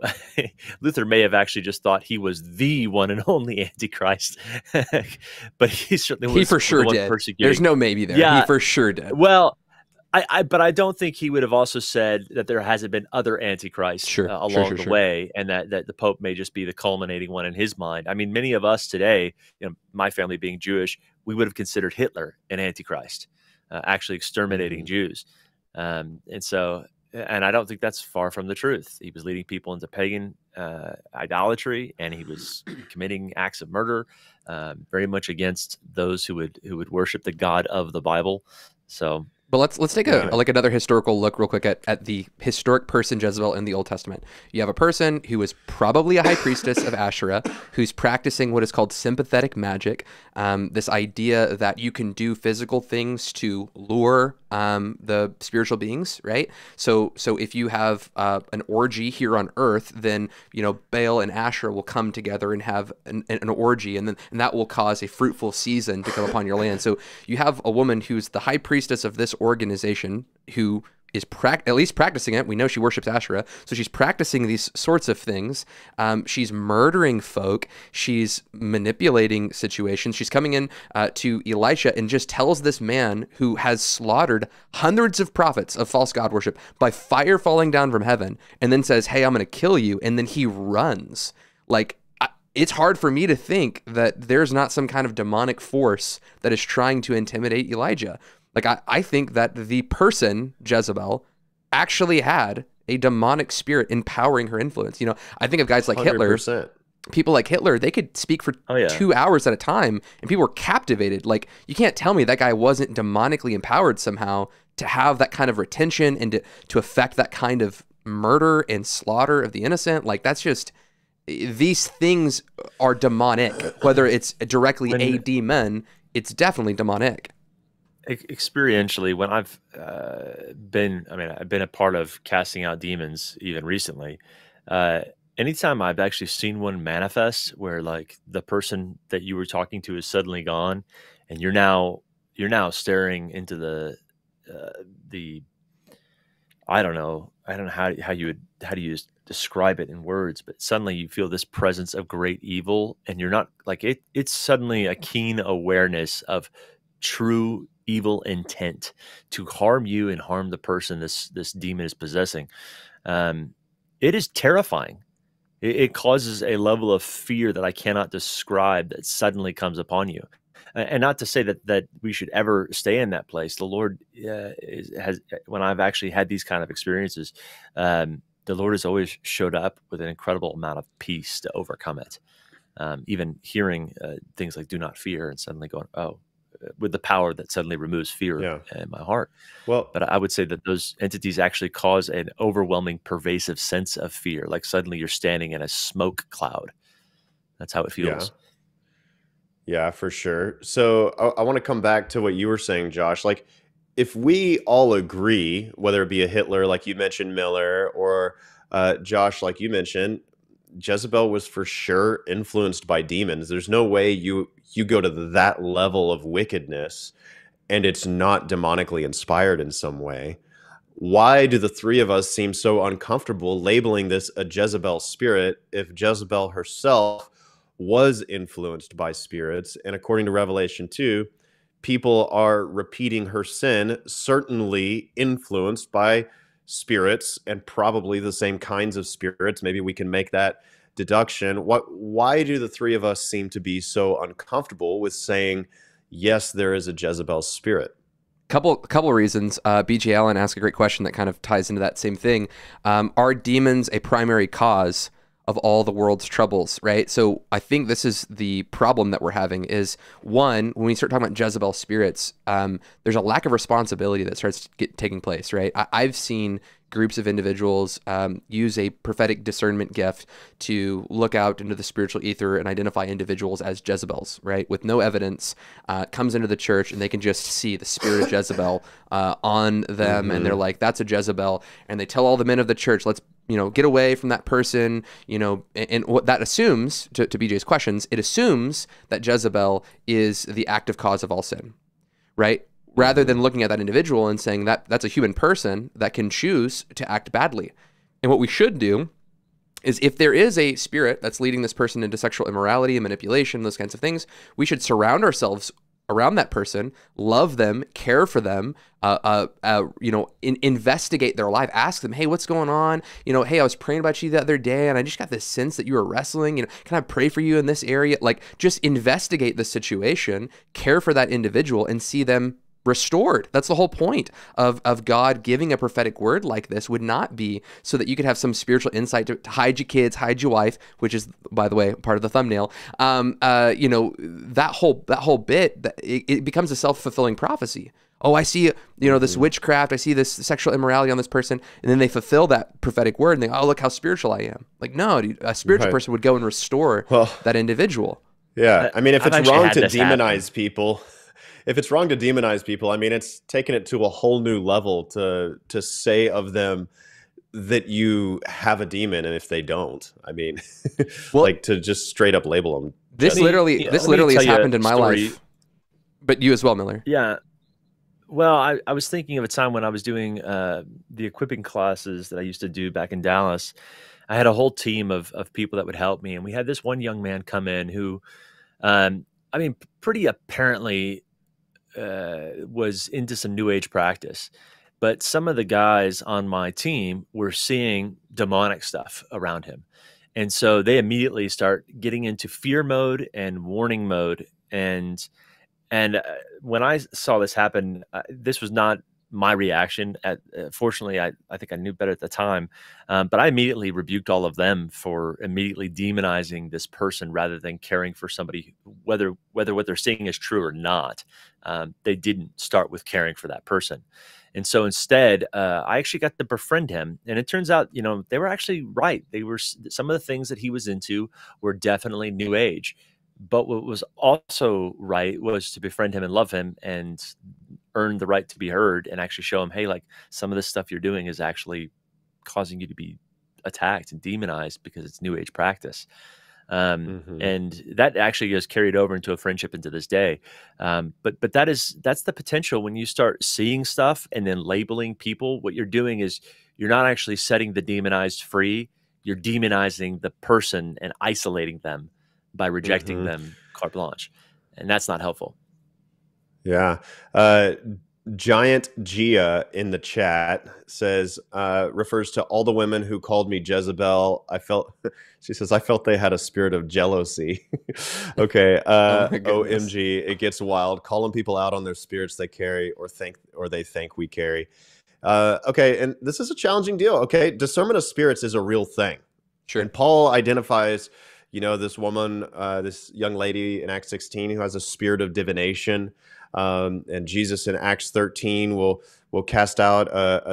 Luther may have actually just thought he was the one and only Antichrist, but he certainly was, he for sure did. Persecuted. There's no maybe there. Yeah, he for sure did. Well, I, I but I don't think he would have also said that there hasn't been other Antichrists sure, uh, along sure, sure, the sure. way, and that that the Pope may just be the culminating one in his mind. I mean, many of us today, you know, my family being Jewish, we would have considered Hitler an Antichrist, uh, actually exterminating mm-hmm. Jews, um, and so. And I don't think that's far from the truth. He was leading people into pagan uh, idolatry, and he was committing acts of murder, um, very much against those who would who would worship the God of the Bible. So, but let's let's take a, like another historical look real quick at at the historic person Jezebel in the Old Testament. You have a person who was probably a high priestess of Asherah, who's practicing what is called sympathetic magic. Um, this idea that you can do physical things to lure um, the spiritual beings, right? So, so if you have uh, an orgy here on Earth, then you know Baal and Asherah will come together and have an, an orgy, and then and that will cause a fruitful season to come upon your land. So you have a woman who's the high priestess of this organization who is pract at least practicing it. We know she worships Asherah, so she's practicing these sorts of things. Um, she's murdering folk. She's manipulating situations. She's coming in uh, to Elisha and just tells this man who has slaughtered hundreds of prophets of false god worship by fire falling down from heaven, and then says, "Hey, I'm going to kill you," and then he runs. Like, it's hard for me to think that there's not some kind of demonic force that is trying to intimidate Elijah. Like, I, I think that the person, Jezebel, actually had a demonic spirit empowering her influence. You know, I think of guys like one hundred percent. Hitler, people like Hitler, they could speak for oh, yeah. two hours at a time, and people were captivated. Like, you can't tell me that guy wasn't demonically empowered somehow to have that kind of retention and to, to affect that kind of murder and slaughter of the innocent. Like, that's just... These things are demonic. Whether it's directly A D men, it's definitely demonic. Experientially, when I've uh, been, I mean, I've been a part of casting out demons even recently. Uh, anytime I've actually seen one manifest where like the person that you were talking to is suddenly gone and you're now, you're now staring into the, uh, the, I don't know, I don't know how, how you would, how do you describe it in words, but suddenly you feel this presence of great evil and you're not like it, it's suddenly a keen awareness of true evil intent to harm you and harm the person this this demon is possessing. Um, it is terrifying. It, it causes a level of fear that I cannot describe that suddenly comes upon you. And not to say that that we should ever stay in that place. The Lord uh, is, has, when I've actually had these kind of experiences, um, the Lord has always showed up with an incredible amount of peace to overcome it. Um, even hearing uh, things like "Do not fear" and suddenly going, "Oh," with the power that suddenly removes fear yeah. in my heart. Well, but I would say that those entities actually cause an overwhelming, pervasive sense of fear. Like suddenly you're standing in a smoke cloud. That's how it feels. Yeah, yeah, for sure. So I, I want to come back to what you were saying, Josh. Like if we all agree, whether it be a Hitler, like you mentioned, Miller, or uh, Josh, like you mentioned, Jezebel was for sure influenced by demons. There's no way you you go to that level of wickedness and it's not demonically inspired in some way. Why do the three of us seem so uncomfortable labeling this a Jezebel spirit if Jezebel herself was influenced by spirits? And according to Revelation two, people are repeating her sin, certainly influenced by spirits, and probably the same kinds of spirits. Maybe we can make that deduction. What, why do the three of us seem to be so uncomfortable with saying, yes, there is a Jezebel spirit? Couple, couple reasons. Uh, B J Allen asked a great question that kind of ties into that same thing. Um, are demons a primary cause of all the world's troubles, right? So I think this is the problem that we're having is, one, when we start talking about Jezebel spirits, um, there's a lack of responsibility that starts get, taking place, right? I, I've seen groups of individuals um, use a prophetic discernment gift to look out into the spiritual ether and identify individuals as Jezebels, right? With no evidence, uh, comes into the church and they can just see the spirit of Jezebel uh, on them. Mm-hmm. And they're like, that's a Jezebel. And they tell all the men of the church, let's, you know, get away from that person, you know, and, and what that assumes, to, to B J's questions, it assumes that Jezebel is the active cause of all sin, right? rather than looking at that individual and saying that that's a human person that can choose to act badly. And what we should do is, if there is a spirit that's leading this person into sexual immorality and manipulation, those kinds of things, we should surround ourselves around that person, love them, care for them, uh, uh, uh, you know, in, investigate their life, ask them, hey, what's going on? You know, hey, I was praying about you the other day, and I just got this sense that you were wrestling. You know, can I pray for you in this area? Like, just investigate the situation, care for that individual, and see them restored. That's the whole point of, of God giving a prophetic word like this. Would not be so that you could have some spiritual insight to, to hide your kids, hide your wife, which is, by the way, part of the thumbnail. Um, uh, you know, that whole, that whole bit, that it, it becomes a self-fulfilling prophecy. Oh, I see, you know, this witchcraft, I see this sexual immorality on this person, and then they fulfill that prophetic word and they, oh, look how spiritual I am. Like, no, dude, a spiritual right. person would go and restore well, that individual. Yeah, I mean, if I've it's wrong to demonize happen. people, If it's wrong to demonize people, I mean, it's taken it to a whole new level to to say of them that you have a demon, and if they don't, I mean, well, like to just straight up label them. This me, literally, yeah, this literally has happened in my story. life, but you as well, Miller. Yeah. Well, I, I was thinking of a time when I was doing uh, the equipping classes that I used to do back in Dallas. I had a whole team of of people that would help me, and we had this one young man come in who, um, I mean, pretty apparently. Uh, was into some new age practice, but some of the guys on my team were seeing demonic stuff around him. And so they immediately start getting into fear mode and warning mode. And, and uh, when I saw this happen, uh, this was not my reaction. At, uh, fortunately, I, I think I knew better at the time, um, but I immediately rebuked all of them for immediately demonizing this person rather than caring for somebody, whether, whether what they're seeing is true or not. Um, they didn't start with caring for that person. And so instead, uh, I actually got to befriend him. And it turns out, you know, they were actually right. They were, some of the things that he was into were definitely new age. But what was also right was to befriend him and love him and earn the right to be heard and actually show him, hey, like some of this stuff you're doing is actually causing you to be attacked and demonized because it's new age practice. Um, mm-hmm. And that actually is carried over into a friendship into this day. Um, but but that is that's the potential when you start seeing stuff and then labeling people. What you're doing is you're not actually setting the demonized free. You're demonizing the person and isolating them by rejecting mm-hmm. them carte blanche. And that's not helpful. Yeah. Uh, Giant Gia in the chat says, uh, refers to all the women who called me Jezebel. I felt, she says, I felt they had a spirit of jealousy. Okay. Uh, oh O M G, it gets wild. Calling people out on their spirits they carry or think, or they think we carry. Uh, okay. And this is a challenging deal. Okay. Discernment of spirits is a real thing. Sure. And Paul identifies, you know, this woman, uh, this young lady in Acts sixteen who has a spirit of divination. Um, and Jesus in Acts thirteen will will cast out a,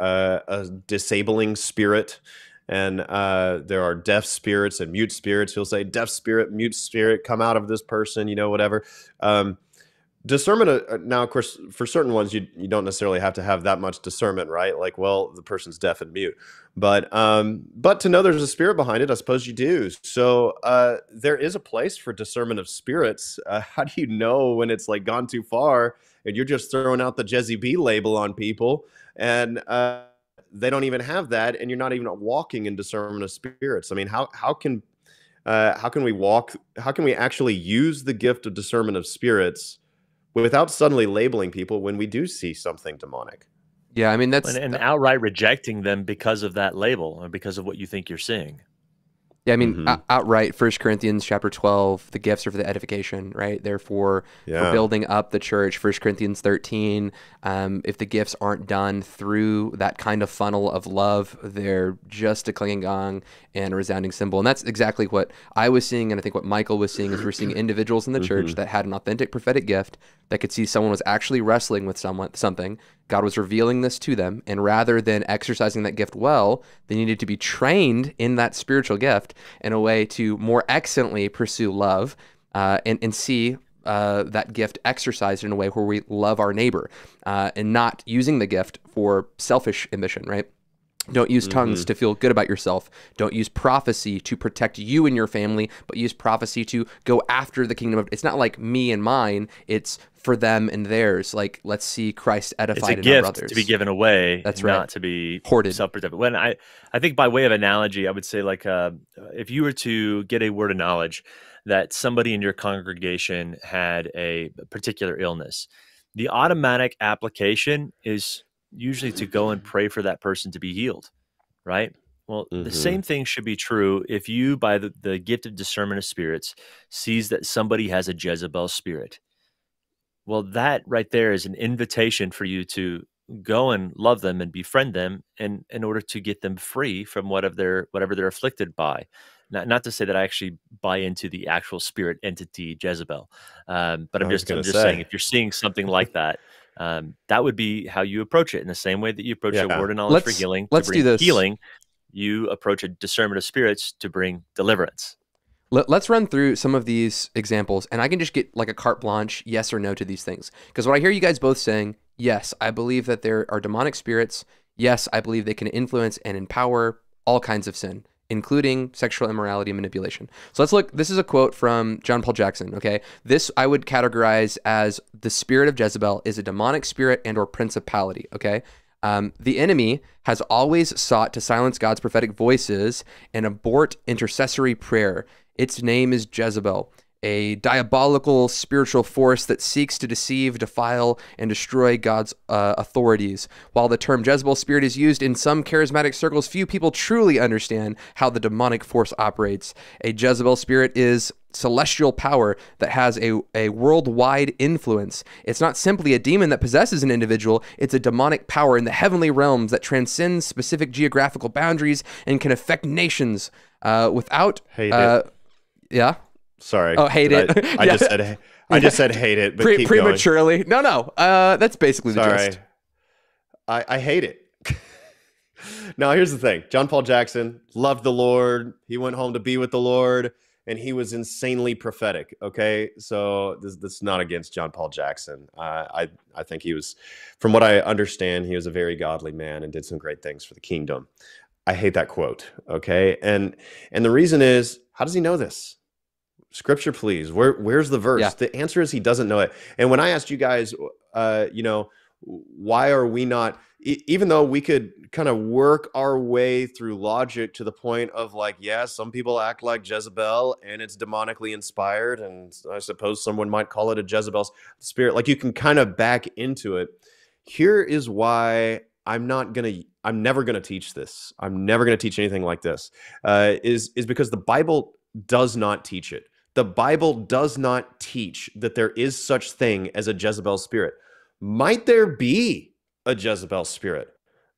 a, a disabling spirit, and uh, there are deaf spirits and mute spirits. He'll say, "Deaf spirit, mute spirit, come out of this person," you know, whatever. Um, discernment. Uh, now, of course, for certain ones, you you don't necessarily have to have that much discernment, right? Like, well, the person's deaf and mute, but um, but to know there's a spirit behind it, I suppose you do. So uh, there is a place for discernment of spirits. Uh, how do you know when it's like gone too far and you're just throwing out the Jezebel label on people, and uh, they don't even have that, and you're not even walking in discernment of spirits? I mean, how how can uh, how can we walk? How can we actually use the gift of discernment of spirits without suddenly labeling people when we do see something demonic? Yeah, I mean, that's... And, and that, outright rejecting them because of that label and because of what you think you're seeing. Yeah, I mean, mm-hmm. outright, First Corinthians chapter twelve, the gifts are for the edification, right? Therefore, yeah. for building up the church, First Corinthians thirteen, um, if the gifts aren't done through that kind of funnel of love, they're just a clanging gong and a resounding cymbal. And that's exactly what I was seeing, and I think what Michael was seeing is we're seeing individuals in the mm-hmm. church that had an authentic prophetic gift that could see someone was actually wrestling with someone, something. God was revealing this to them, and rather than exercising that gift well, they needed to be trained in that spiritual gift in a way to more excellently pursue love uh, and, and see uh, that gift exercised in a way where we love our neighbor uh, and not using the gift for selfish ambition, right? Don't use tongues mm-hmm. to feel good about yourself. Don't use prophecy to protect you and your family, but use prophecy to go after the kingdom of... It's not like me and mine. It's for them and theirs. Like, let's see Christ edified in our brothers. It's a gift to be given away. That's right. Not to be hoarded. Self-protected. When I, I think by way of analogy, I would say, like, uh, if you were to get a word of knowledge that somebody in your congregation had a particular illness, the automatic application is... usually to go and pray for that person to be healed, right? Well, mm-hmm. the same thing should be true if you, by the, the gift of discernment of spirits, sees that somebody has a Jezebel spirit. Well, that right there is an invitation for you to go and love them and befriend them and in order to get them free from whatever they're, whatever they're afflicted by. Not, not to say that I actually buy into the actual spirit entity Jezebel, um, but I'm just, I'm just say. saying if you're seeing something like that, Um, that would be how you approach it, in the same way that you approach yeah. a word of knowledge let's, for healing. Let's to bring do this. Healing, you approach a discernment of spirits to bring deliverance. Let, let's run through some of these examples, and I can just get like a carte blanche yes or no to these things. Because what I hear you guys both saying, yes, I believe that there are demonic spirits. Yes, I believe they can influence and empower all kinds of sin, including sexual immorality and manipulation. So let's look, this is a quote from John Paul Jackson, okay? This I would categorize as the spirit of Jezebel is a demonic spirit and or principality, okay? Um, the enemy has always sought to silence God's prophetic voices and abort intercessory prayer. Its name is Jezebel, a diabolical spiritual force that seeks to deceive, defile, and destroy God's uh, authorities. While the term Jezebel spirit is used in some charismatic circles, few people truly understand how the demonic force operates. A Jezebel spirit is celestial power that has a, a worldwide influence. It's not simply a demon that possesses an individual, it's a demonic power in the heavenly realms that transcends specific geographical boundaries and can affect nations uh, without... Hate uh, it. Yeah? Sorry. Oh, hate it. I, I yeah. just said I just said hate it, but Pre keep prematurely. Going. No, no. Uh, that's basically Sorry. the gist. I I hate it. Now, here's the thing. John Paul Jackson loved the Lord. He went home to be with the Lord, and he was insanely prophetic. Okay, so this this is not against John Paul Jackson. Uh, I I think he was, from what I understand, he was a very godly man and did some great things for the kingdom. I hate that quote. Okay, and and the reason is, how does he know this? Scripture, please. Where, where's the verse? Yeah. The answer is he doesn't know it. And when I asked you guys, uh, you know, why are we not, e even though we could kind of work our way through logic to the point of like, yeah, some people act like Jezebel and it's demonically inspired. And I suppose someone might call it a Jezebel spirit. Like, you can kind of back into it. Here is why I'm not going to, I'm never going to teach this. I'm never going to teach anything like this, uh, is, is because the Bible does not teach it. The Bible does not teach that there is such thing as a Jezebel spirit. Might there be a Jezebel spirit?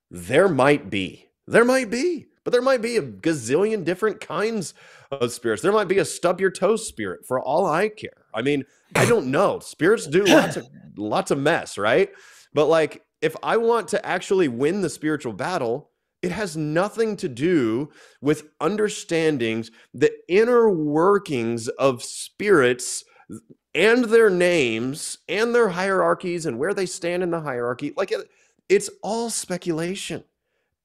There might be. There might be. But there might be a gazillion different kinds of spirits. There might be a stub-your-toe spirit, for all I care. I mean, I don't know. Spirits do lots of, lots of mess, right? But like, if I want to actually win the spiritual battle, it has nothing to do with understandings, the inner workings of spirits and their names and their hierarchies and where they stand in the hierarchy. Like, it, it's all speculation.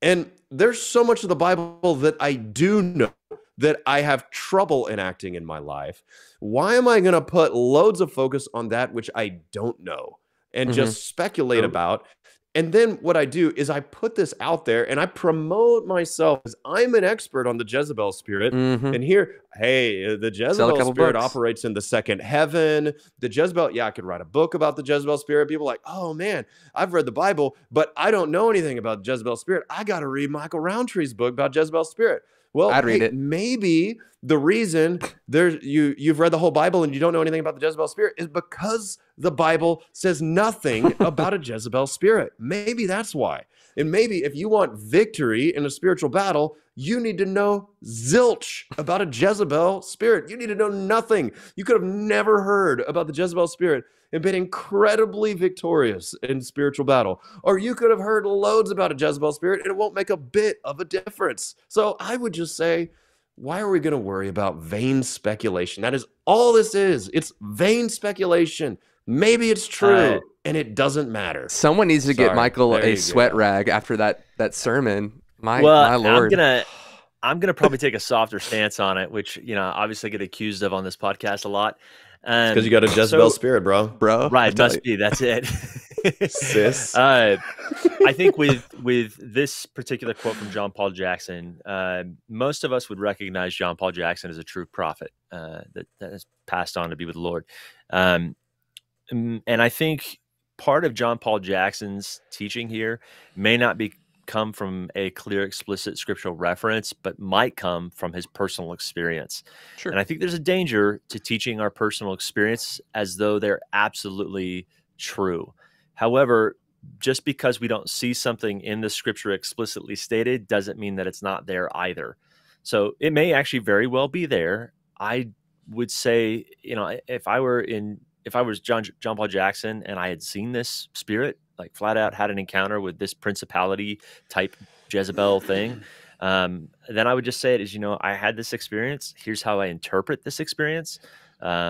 And there's so much of the Bible that I do know that I have trouble enacting in my life. Why am I going to put loads of focus on that which I don't know and mm-hmm. just speculate about? And then what I do is I put this out there and I promote myself as I'm an expert on the Jezebel spirit. Mm-hmm. And here, hey, the Jezebel spirit books. operates in the second heaven. The Jezebel, yeah, I could write a book about the Jezebel spirit. People are like, oh man, I've read the Bible, but I don't know anything about the Jezebel spirit. I got to read Michael Rountree's book about Jezebel spirit. Well, I'd read hey, it. Maybe the reason there's, you, you've read the whole Bible and you don't know anything about the Jezebel spirit is because the Bible says nothing about a Jezebel spirit. Maybe that's why. And maybe if you want victory in a spiritual battle, you need to know zilch about a Jezebel spirit. You need to know nothing. You could have never heard about the Jezebel spirit and been incredibly victorious in spiritual battle. Or you could have heard loads about a Jezebel spirit and it won't make a bit of a difference. So I would just say, why are we going to worry about vain speculation? That is all this is. It's vain speculation. Maybe it's true, uh, and it doesn't matter. Someone needs to Sorry, get Michael a sweat go. rag after that, that sermon. My, well, my Lord. I'm gonna, I'm gonna probably take a softer stance on it, which, you know, obviously get accused of on this podcast a lot. Because um, you got a Jezebel so, spirit, bro, bro. Right, must you. be. That's it. Sis. Uh, I think with with this particular quote from John Paul Jackson, uh, most of us would recognize John Paul Jackson as a true prophet uh, that that has passed on to be with the Lord. Um, and I think part of John Paul Jackson's teaching here may not be come from a clear, explicit scriptural reference, but might come from his personal experience. Sure. And I think there's a danger to teaching our personal experience as though they're absolutely true. However, just because we don't see something in the scripture explicitly stated doesn't mean that it's not there either. So it may actually very well be there. I would say, you know, if I were in, if I was John, John Paul Jackson and I had seen this spirit, like flat out had an encounter with this principality type Jezebel thing, um, then I would just say it as, you know, I had this experience. Here's how I interpret this experience. Um,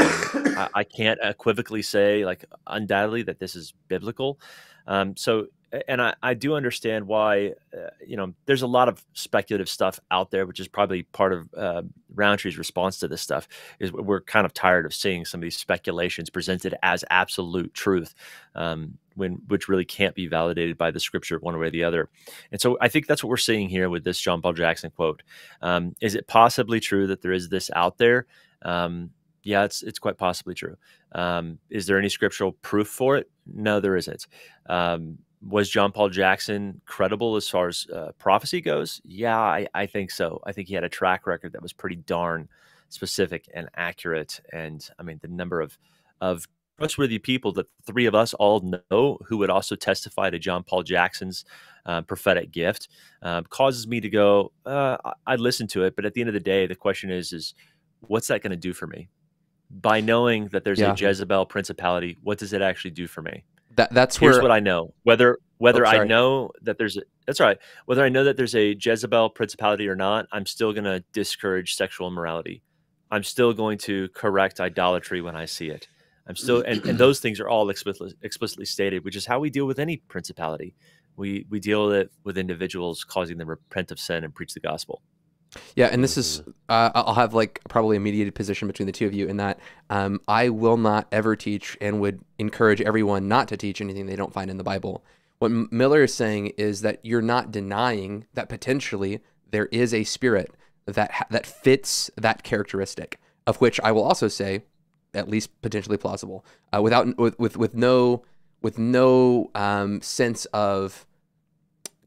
I, I can't equivocally say, like, undoubtedly that this is biblical. Um, so, and I, I do understand why, uh, you know, there's a lot of speculative stuff out there, which is probably part of uh, Rowntree's response to this stuff, is we're kind of tired of seeing some of these speculations presented as absolute truth, um, when, which really can't be validated by the scripture one way or the other. And so I think that's what we're seeing here with this John Paul Jackson quote. Um, is it possibly true that there is this out there? Um, yeah, it's, it's quite possibly true. Um, is there any scriptural proof for it? No, there isn't. Um, Was John Paul Jackson credible as far as uh, prophecy goes? Yeah, I, I think so. I think he had a track record that was pretty darn specific and accurate. And I mean, the number of of trustworthy people that the three of us all know who would also testify to John Paul Jackson's uh, prophetic gift uh, causes me to go, uh, I'd listen to it. But at the end of the day, the question is, is what's that going to do for me? By knowing that there's yeah. a Jezebel principality, what does it actually do for me? That, that's Here's where, what I know. Whether whether oh, I know that there's a, that's all right. Whether I know that there's a Jezebel principality or not, I'm still going to discourage sexual immorality. I'm still going to correct idolatry when I see it. I'm still, and, and those things are all explicitly, explicitly stated, which is how we deal with any principality. We we deal with it with individuals, causing them to repent of sin and preach the gospel. Yeah, and this is, uh, I'll have like probably a mediated position between the two of you in that um, I will not ever teach and would encourage everyone not to teach anything they don't find in the Bible. What Miller is saying is that you're not denying that potentially there is a spirit that, that fits that characteristic, of which I will also say at least potentially plausible, uh, without, with, with, with no, with no um, sense of,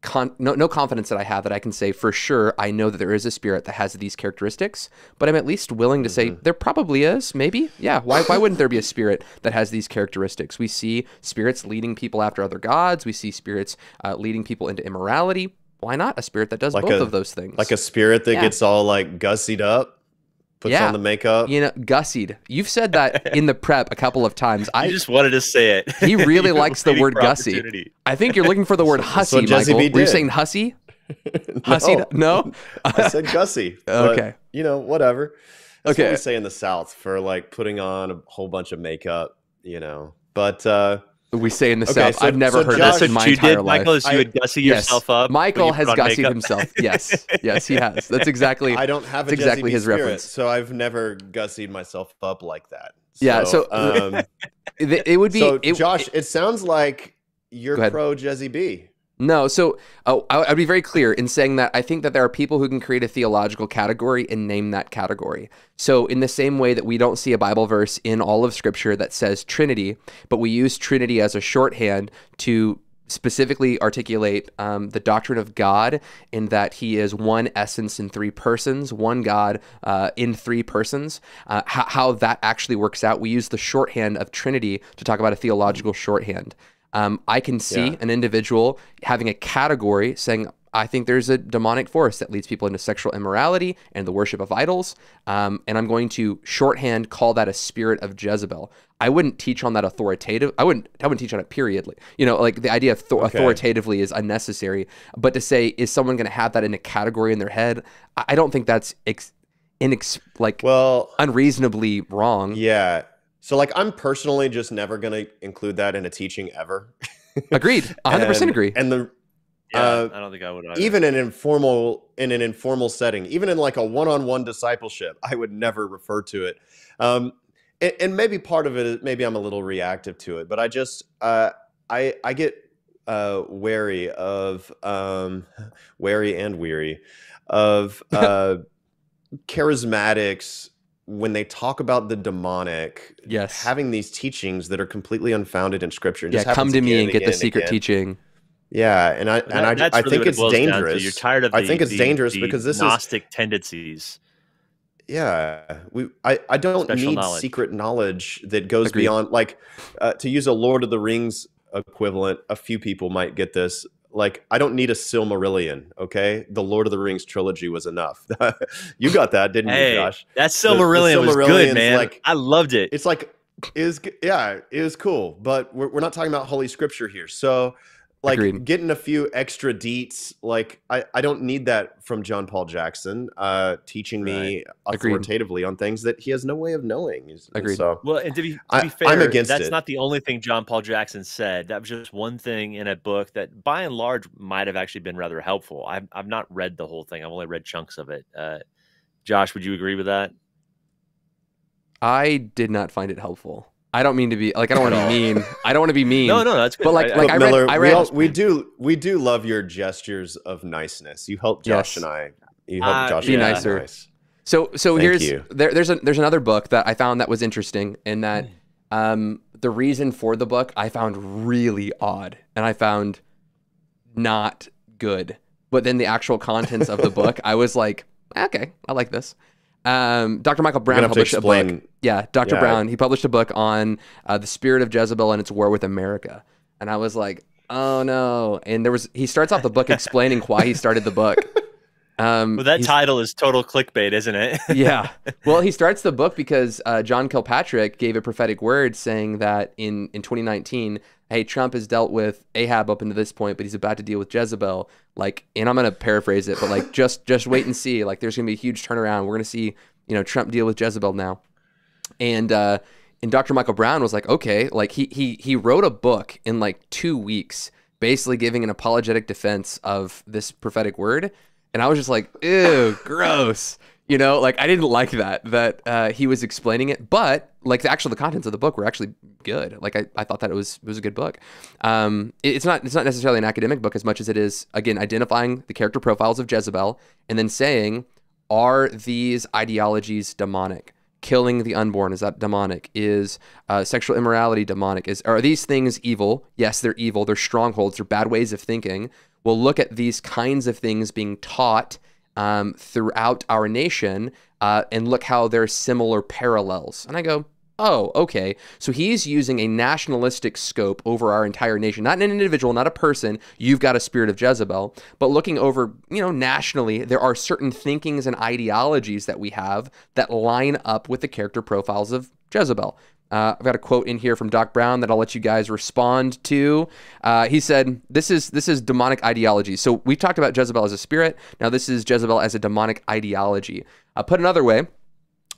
Con no, no confidence that I have that I can say for sure I know that there is a spirit that has these characteristics, but I'm at least willing to say mm-hmm. there probably is, maybe. Yeah, why, why wouldn't there be a spirit that has these characteristics? We see spirits leading people after other gods. We see spirits uh, leading people into immorality. Why not a spirit that does like both a, of those things? Like a spirit that yeah. gets all like gussied up, puts yeah. on the makeup. You know, gussied. You've said that in the prep a couple of times. I you just wanted to say it. He really likes the word gussy. I think you're looking for the word hussy, Michael. Were you saying hussy? No. Hussy? No? I said gussy. But, okay. You know, whatever. That's okay. What we say in the South for like putting on a whole bunch of makeup, you know. But uh we say in the okay, South. So, I've never so heard Josh, this in my you entire did, life. Michael, is you would gussy yourself yes. up. Michael has gussied makeup. himself. Yes, yes, he has. That's exactly. I don't have a that's exactly his spirit, reference. So I've never gussied myself up like that. So, yeah. So um, it, it would be. So it, Josh, it, it sounds like you're pro Jezzy B. No, so oh, I, I'd be very clear in saying that I think that there are people who can create a theological category and name that category. So in the same way that we don't see a Bible verse in all of Scripture that says Trinity, but we use Trinity as a shorthand to specifically articulate um, the doctrine of God in that he is one essence in three persons, one God uh, in three persons, uh, how, how that actually works out. We use the shorthand of Trinity to talk about a theological shorthand. Um, I can see yeah. an individual having a category saying, I think there's a demonic force that leads people into sexual immorality and the worship of idols. Um, and I'm going to shorthand call that a spirit of Jezebel. I wouldn't teach on that authoritative. I wouldn't, I wouldn't teach on it periodly. You know, like the idea of okay. authoritatively is unnecessary, but to say, is someone going to have that in a category in their head? I, I don't think that's ex inex like well, unreasonably wrong. Yeah. So, like, I'm personally just never going to include that in a teaching ever. Agreed. one hundred percent agree. And the Yeah, uh, I don't think I would either. Even in informal, in an informal setting, even in like a one-on-one discipleship, I would never refer to it. Um, and, and maybe part of it is maybe I'm a little reactive to it, but I just uh, I I get uh, wary of um, wary and weary of uh, charismatics when they talk about the demonic, yes, having these teachings that are completely unfounded in Scripture. It yeah, just come to me and get the secret again. teaching. Yeah, and I and I, that, I, I really think it's dangerous. You're tired of the, I think it's the, dangerous the because this Gnostic is tendencies. Yeah, we I I don't Special need knowledge. secret knowledge that goes Agreed. beyond, like, uh, to use a Lord of the Rings equivalent. A few people might get this. Like, I don't need a Silmarillion. Okay, the Lord of the Rings trilogy was enough. You got that, didn't hey, you, Josh? That Silmarillion the, the was good, man. Like, I loved it. It's like is it yeah, it was cool, but we're we're not talking about Holy Scripture here, so. Like Agreed. getting a few extra deets, like I, I don't need that from John Paul Jackson uh, teaching me right. authoritatively Agreed. on things that he has no way of knowing. Agreed. So, well, and to be, to I, be fair, I'm against that's it. not the only thing John Paul Jackson said. That was just one thing in a book that, by and large, might have actually been rather helpful. I've I've not read the whole thing. I've only read chunks of it. Uh, Josh, would you agree with that? I did not find it helpful. I don't mean to be like I don't want to be mean. I don't want to be mean. No, no, that's good. But like, I, like I read, Miller, I read. We, all, we do, we do love your gestures of niceness. You helped Josh yes. and I. You helped uh, Josh. Be and nicer. Nice. So, so Thank here's there, there's a, there's another book that I found that was interesting in that um, the reason for the book I found really odd and I found not good. But then the actual contents of the book, I was like, okay, I like this. Um, Doctor Michael Brown published a book. Yeah, Doctor Yeah. Brown, he published a book on uh, the spirit of Jezebel and its war with America. And I was like, oh no. And there was, he starts off the book explaining why he started the book. Um, well, that title is total clickbait, isn't it? Yeah. Well, he starts the book because uh, John Kilpatrick gave a prophetic word saying that in, in twenty nineteen, hey, Trump has dealt with Ahab up until this point, but he's about to deal with Jezebel. Like, and I'm going to paraphrase it, but like, just just wait and see. Like, there's going to be a huge turnaround. We're going to see, you know, Trump deal with Jezebel now. And uh, and Doctor Michael Brown was like, okay, like he he he wrote a book in like two weeks, basically giving an apologetic defense of this prophetic word. And I was just like, ew, gross. You know, like I didn't like that, that uh, he was explaining it, but like the actual, the contents of the book were actually good. Like I, I thought that it was, it was a good book. Um, it, it's not, it's not necessarily an academic book as much as it is, again, identifying the character profiles of Jezebel and then saying, are these ideologies demonic? Killing the unborn, is that demonic? Is uh, sexual immorality demonic? Is, are these things evil? Yes, they're evil. They're strongholds. They're bad ways of thinking. We'll look at these kinds of things being taught Um, throughout our nation uh, and look how there are similar parallels. And I go, oh, okay. So he's using a nationalistic scope over our entire nation, not an individual, not a person. You've got a spirit of Jezebel, but looking over, you know, nationally, there are certain thinkings and ideologies that we have that line up with the character profiles of Jezebel. Uh, I've got a quote in here from Doc Brown that I'll let you guys respond to. Uh, he said, this is this is demonic ideology. So we talked about Jezebel as a spirit. Now this is Jezebel as a demonic ideology. Uh, put another way,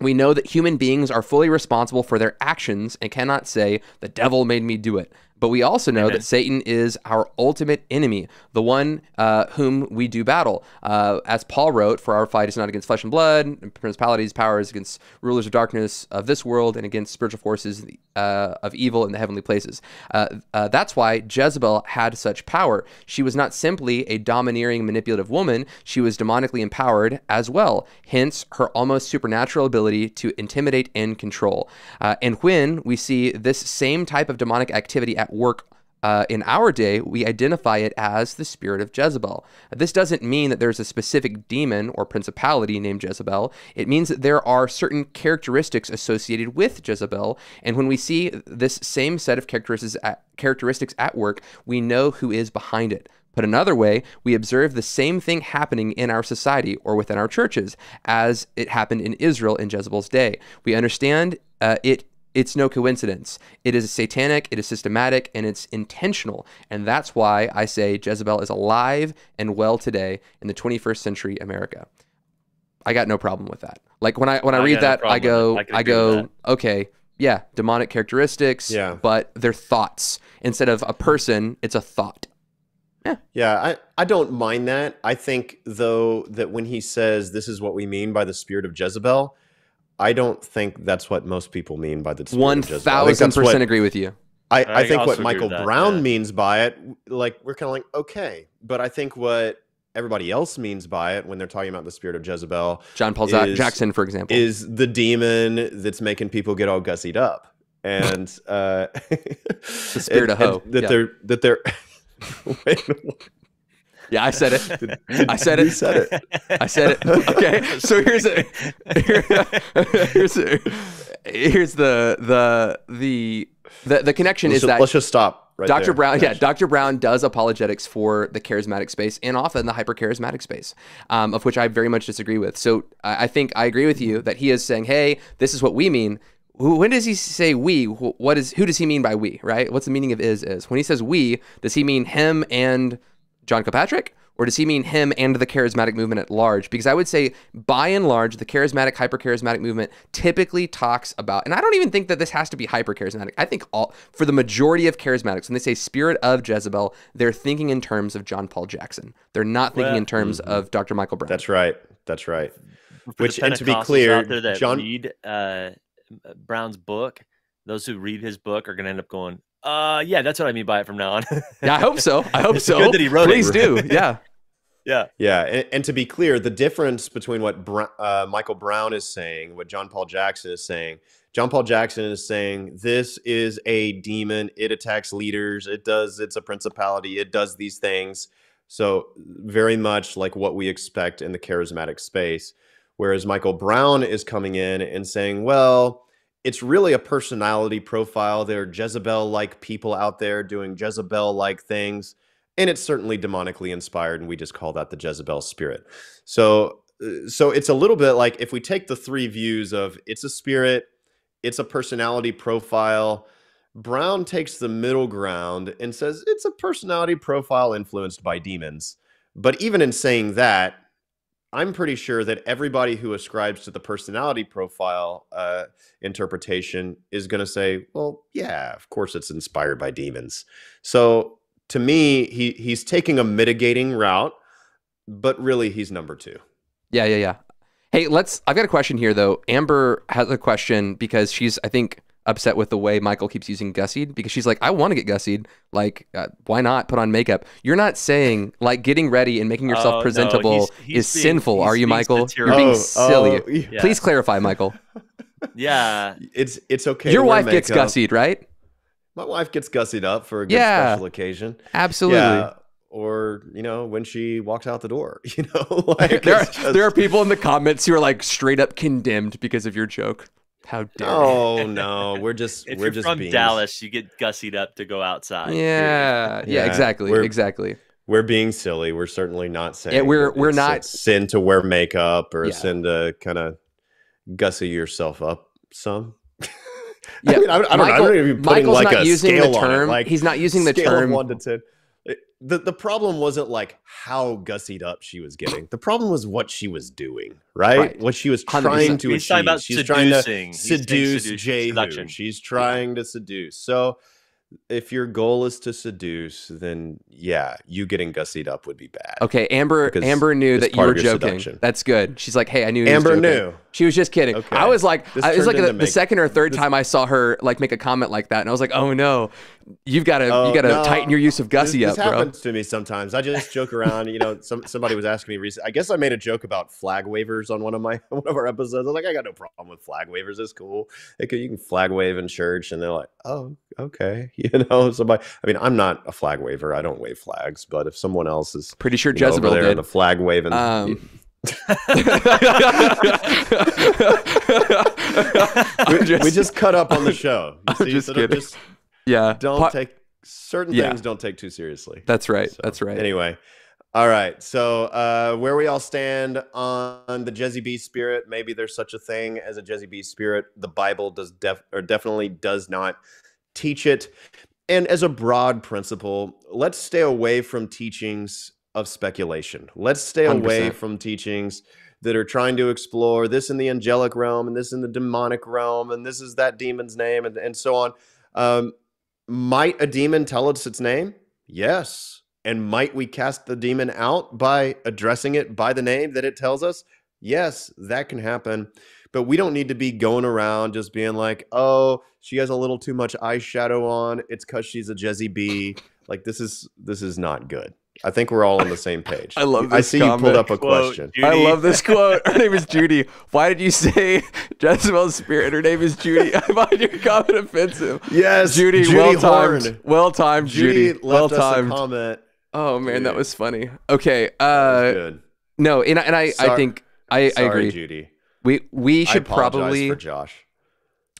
we know that human beings are fully responsible for their actions and cannot say, the devil made me do it. But we also know Amen. that Satan is our ultimate enemy, the one uh, whom we do battle. Uh, as Paul wrote, for our fight is not against flesh and blood, and principalities, powers, against rulers of darkness of this world, and against spiritual forces uh, of evil in the heavenly places. Uh, uh, that's why Jezebel had such power. She was not simply a domineering, manipulative woman. She was demonically empowered as well, hence her almost supernatural ability to intimidate and control. Uh, and when we see this same type of demonic activity at work uh, in our day, we identify it as the spirit of Jezebel. This doesn't mean that there's a specific demon or principality named Jezebel. It means that there are certain characteristics associated with Jezebel, and when we see this same set of characteristics at, characteristics at work, we know who is behind it. Put another way, we observe the same thing happening in our society or within our churches as it happened in Israel in Jezebel's day. We understand uh, it It's no coincidence. It is satanic, it is systematic, and it's intentional. And that's why I say Jezebel is alive and well today in the twenty-first century America. I got no problem with that. Like when I when I, I read that, no I go, I, I go, okay, yeah, demonic characteristics, yeah. but they're thoughts. Instead of a person, it's a thought. Yeah. Yeah, I, I don't mind that. I think, though, that when he says this is what we mean by the spirit of Jezebel, I don't think that's what most people mean by the spirit One of Jezebel. one thousand percent agree with you. I, I, I think what Michael that, Brown yeah. means by it, like, we're kind of like, okay. But I think what everybody else means by it when they're talking about the spirit of Jezebel, John Paul is, Jackson, for example, is the demon that's making people get all gussied up. And uh, the spirit and, of ho. That yeah. they're... That they're Wait, yeah, I said it. Did, did I said it. said it. I said it. Okay, so here's a, here, here's a, here's the the the the, the connection let's is just, that let's just stop. Right Doctor there. Brown, Finish. yeah, Doctor Brown does apologetics for the charismatic space and often the hyper-charismatic space, um, of which I very much disagree with. So I, I think I agree with you that he is saying, "Hey, this is what we mean." When does he say we? What is, who does he mean by we, right? What's the meaning of is, is? When he says we, does he mean him and John Kilpatrick? Or does he mean him and the charismatic movement at large? Because I would say, by and large, the charismatic, hyper-charismatic movement typically talks about, and I don't even think that this has to be hyper-charismatic. I think all, for the majority of charismatics, when they say spirit of Jezebel, they're thinking in terms of John Paul Jackson. They're not thinking well, in terms mm-hmm. of Doctor Michael Brown. That's right. That's right. For Which, and to be clear, that John... Read, uh, Brown's book, those who read his book are going to end up going, uh, yeah, that's what I mean by it from now on. Yeah, I hope so. I hope it's so. Good that he wrote Please it. do. Yeah. Yeah. Yeah. And, and to be clear, the difference between what Bra uh, Michael Brown is saying, what John Paul Jackson is saying, John Paul Jackson is saying, this is a demon. It attacks leaders. It does. It's a principality. It does these things. So very much like what we expect in the charismatic space. Whereas Michael Brown is coming in and saying, well, it's really a personality profile. There are Jezebel-like people out there doing Jezebel-like things. And it's certainly demonically inspired, and we just call that the Jezebel spirit. So, so it's a little bit like if we take the three views of it's a spirit, it's a personality profile, Brown takes the middle ground and says it's a personality profile influenced by demons. But even in saying that, I'm pretty sure that everybody who ascribes to the personality profile uh, interpretation is going to say, well, yeah, of course it's inspired by demons. So to me, he, he's taking a mitigating route, but really he's number two. Yeah, yeah, yeah. Hey, let's, I've got a question here though. Amber has a question because she's, I think, upset with the way Michael keeps using gussied, because she's like, I want to get gussied. Like, uh, why not put on makeup? You're not saying like getting ready and making yourself oh, presentable no, he's, he's is being, sinful, are you, Michael? You're being oh, silly. Oh, yeah. Please clarify, Michael. Yeah, it's it's okay. Your wife gets gussied, right? My wife gets gussied up for a good yeah, special occasion. Absolutely. Yeah. Or, you know, when she walks out the door, you know, like there, are, just... there are people in the comments who are like straight up condemned because of your joke. How dare Oh, no, we're just, if we're you're just from beings. Dallas, you get gussied up to go outside. Yeah, yeah, yeah exactly, we're, exactly. We're being silly. We're certainly not saying yeah, we're, we're it's not, a sin to wear makeup or yeah. a sin to kind of gussy yourself up some. Yeah, I mean, I, I, don't Michael, know, I don't know if you're putting Michael's like not a using scale the term. It, like He's not using the term. one to ten. The, the problem wasn't like how gussied up she was getting. The problem was what she was doing, right? right. What she was trying one hundred percent. to He's achieve. About She's trying to seduce Jehu. She's trying to seduce. So if your goal is to seduce, then yeah, you getting gussied up would be bad. Okay, Amber Amber knew that you were joking. Seduction. That's good. She's like, hey, I knew you Amber was joking. knew. She was just kidding. Okay. I was like, this I was like the, the second or third this, time I saw her like make a comment like that, and I was like, oh no. You've got to oh, you got to no. tighten your use of gussy this, this up, bro. This happens to me sometimes. I just joke around. You know, some, somebody was asking me recently. I guess I made a joke about flag wavers on one of my one of our episodes. I was like, I got no problem with flag wavers. It's cool. It could, you can flag wave in church, and they're like, oh, okay. You know, somebody. I mean, I'm not a flag waver. I don't wave flags. But if someone else is pretty sure you know, Jezebel over there did. the flag waving. Um, you, we, just, we just cut up on the show. You see, just so kidding. Just, Yeah. Don't pa take certain yeah. things don't take too seriously. That's right. So, that's right. Anyway. All right. So uh, where we all stand on the Jezebel spirit, maybe there's such a thing as a Jezebel spirit. The Bible does def or definitely does not teach it. And as a broad principle, let's stay away from teachings of speculation. Let's stay one hundred percent. Away from teachings that are trying to explore this in the angelic realm and this in the demonic realm, and this is that demon's name, and, and so on. Um, Might a demon tell us its name? Yes. And might we cast the demon out by addressing it by the name that it tells us? Yes, that can happen. But we don't need to be going around just being like, oh, she has a little too much eyeshadow on. It's because she's a Jezebel. Like, this is this is not good. I think we're all on the same page. I love this I see comment. You pulled up a quote, question. Judy. I love this quote. Her name is Judy. Why did you say Jezebel's spirit? Her name is Judy. I find your comment offensive. Yes, Judy, Judy well-timed. Well-timed, Judy. Judy left well-timed. Us a comment. Oh, man, Judy. That was funny. Okay. Uh, good. No, and, and I, I think I, Sorry, I agree. Judy. We, we should I apologize probably... for Josh.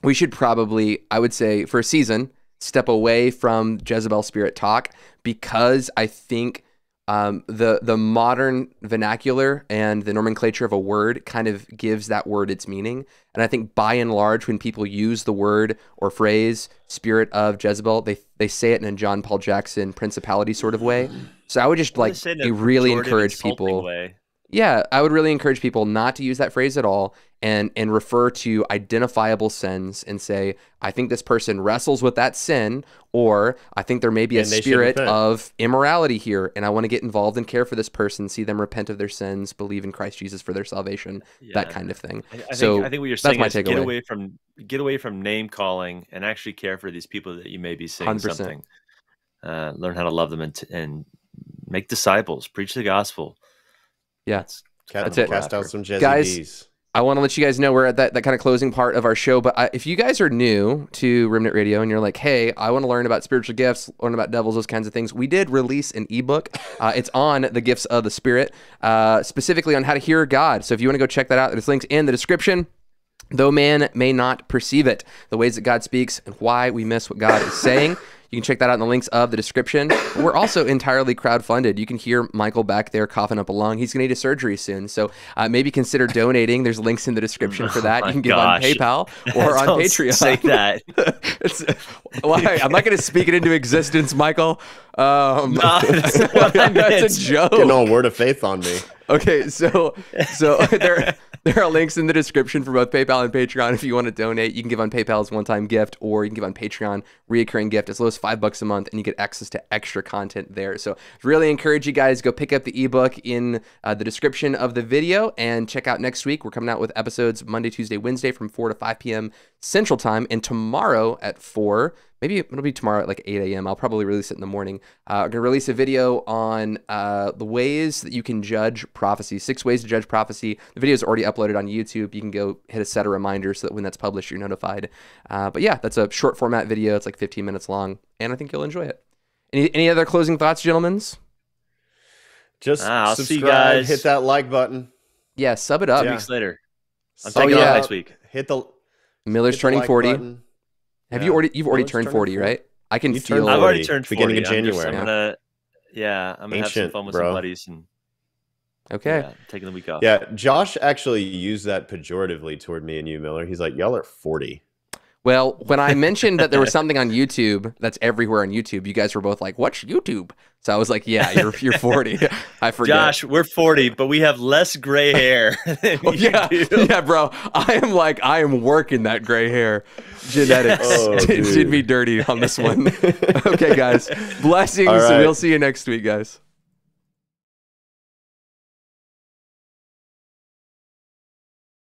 We should probably, I would say, for a season, step away from Jezebel spirit talk because I think... Um, the the modern vernacular and the nomenclature of a word kind of gives that word its meaning. And I think by and large, when people use the word or phrase "spirit of Jezebel," they they say it in a John Paul Jackson principality sort of way. So I would just like really encourage people. Way. Yeah, I would really encourage people not to use that phrase at all and and refer to identifiable sins and say, I think this person wrestles with that sin, or I think there may be a spirit of immorality here, and I want to get involved and care for this person, see them repent of their sins, believe in Christ Jesus for their salvation, yeah. that kind of thing. I, I so think, I think what you're saying is get away from get away from name calling and actually care for these people that you may be saying one hundred percent. Something. Uh, learn how to love them and, t and make disciples, preach the gospel. Yeah, that's, that's it. Cast out some Jezebels. Guys, I want to let you guys know we're at that, that kind of closing part of our show, but I, if you guys are new to Remnant Radio and you're like, hey, I want to learn about spiritual gifts, learn about devils, those kinds of things, we did release an ebook. Uh, it's on the gifts of the Spirit, uh, specifically on how to hear God. So if you want to go check that out, there's links in the description. Though man may not perceive it, the ways that God speaks and why we miss what God is saying. You can check that out in the links of the description. We're also entirely crowdfunded. You can hear Michael back there coughing up a lung. He's going to need a surgery soon, so uh, maybe consider donating. There's links in the description for that. Oh you can give gosh. on PayPal or on Patreon. Say that. It's, well, I, I'm not going to speak it into existence, Michael. Um, no, that's, I mean. That's a joke. Getting all word of faith on me. Okay, so so there there are links in the description for both PayPal and Patreon. If you want to donate, you can give on PayPal as one-time gift, or you can give on Patreon reoccurring gift as low as five bucks a month, and you get access to extra content there. So really encourage you guys go pick up the ebook in uh, the description of the video and check out next week. We're coming out with episodes Monday, Tuesday, Wednesday from four to five p m Central Time, and tomorrow at four. Maybe it'll be tomorrow at like eight a m I'll probably release it in the morning. Uh, I'm going to release a video on uh, the ways that you can judge prophecy, six ways to judge prophecy. The video is already uploaded on YouTube. You can go hit a set a reminder so that when that's published, you're notified. Uh, but yeah, that's a short format video. It's like fifteen minutes long, and I think you'll enjoy it. Any, any other closing thoughts, gentlemen? Just ah, subscribe, hit that like button. Yeah, sub it up. Two yeah. weeks later. I'm taking oh, yeah. off next week. Hit the Miller's hit turning the like forty. Button. Have yeah. you already? You've already Miller's turned forty, forty, right? I can you feel. I've already turned forty. Beginning of January. I'm, just, I'm yeah. gonna, yeah, I'm gonna Ancient, have some fun with bro. some buddies and. Okay. Yeah, taking the week off. Yeah, Josh actually used that pejoratively toward me and you, Miller. He's like, "Y'all are forty." Well, when I mentioned that there was something on YouTube that's everywhere on YouTube, you guys were both like, "What's YouTube?" So I was like, "Yeah, you're you're forty." I forget. Josh, we're forty, but we have less gray hair. Than well, you yeah, do. yeah, bro. I am like, I am working that gray hair. Genetics yes. oh, should be dirty on this one. Okay, guys. Blessings. Right. We'll see you next week, guys.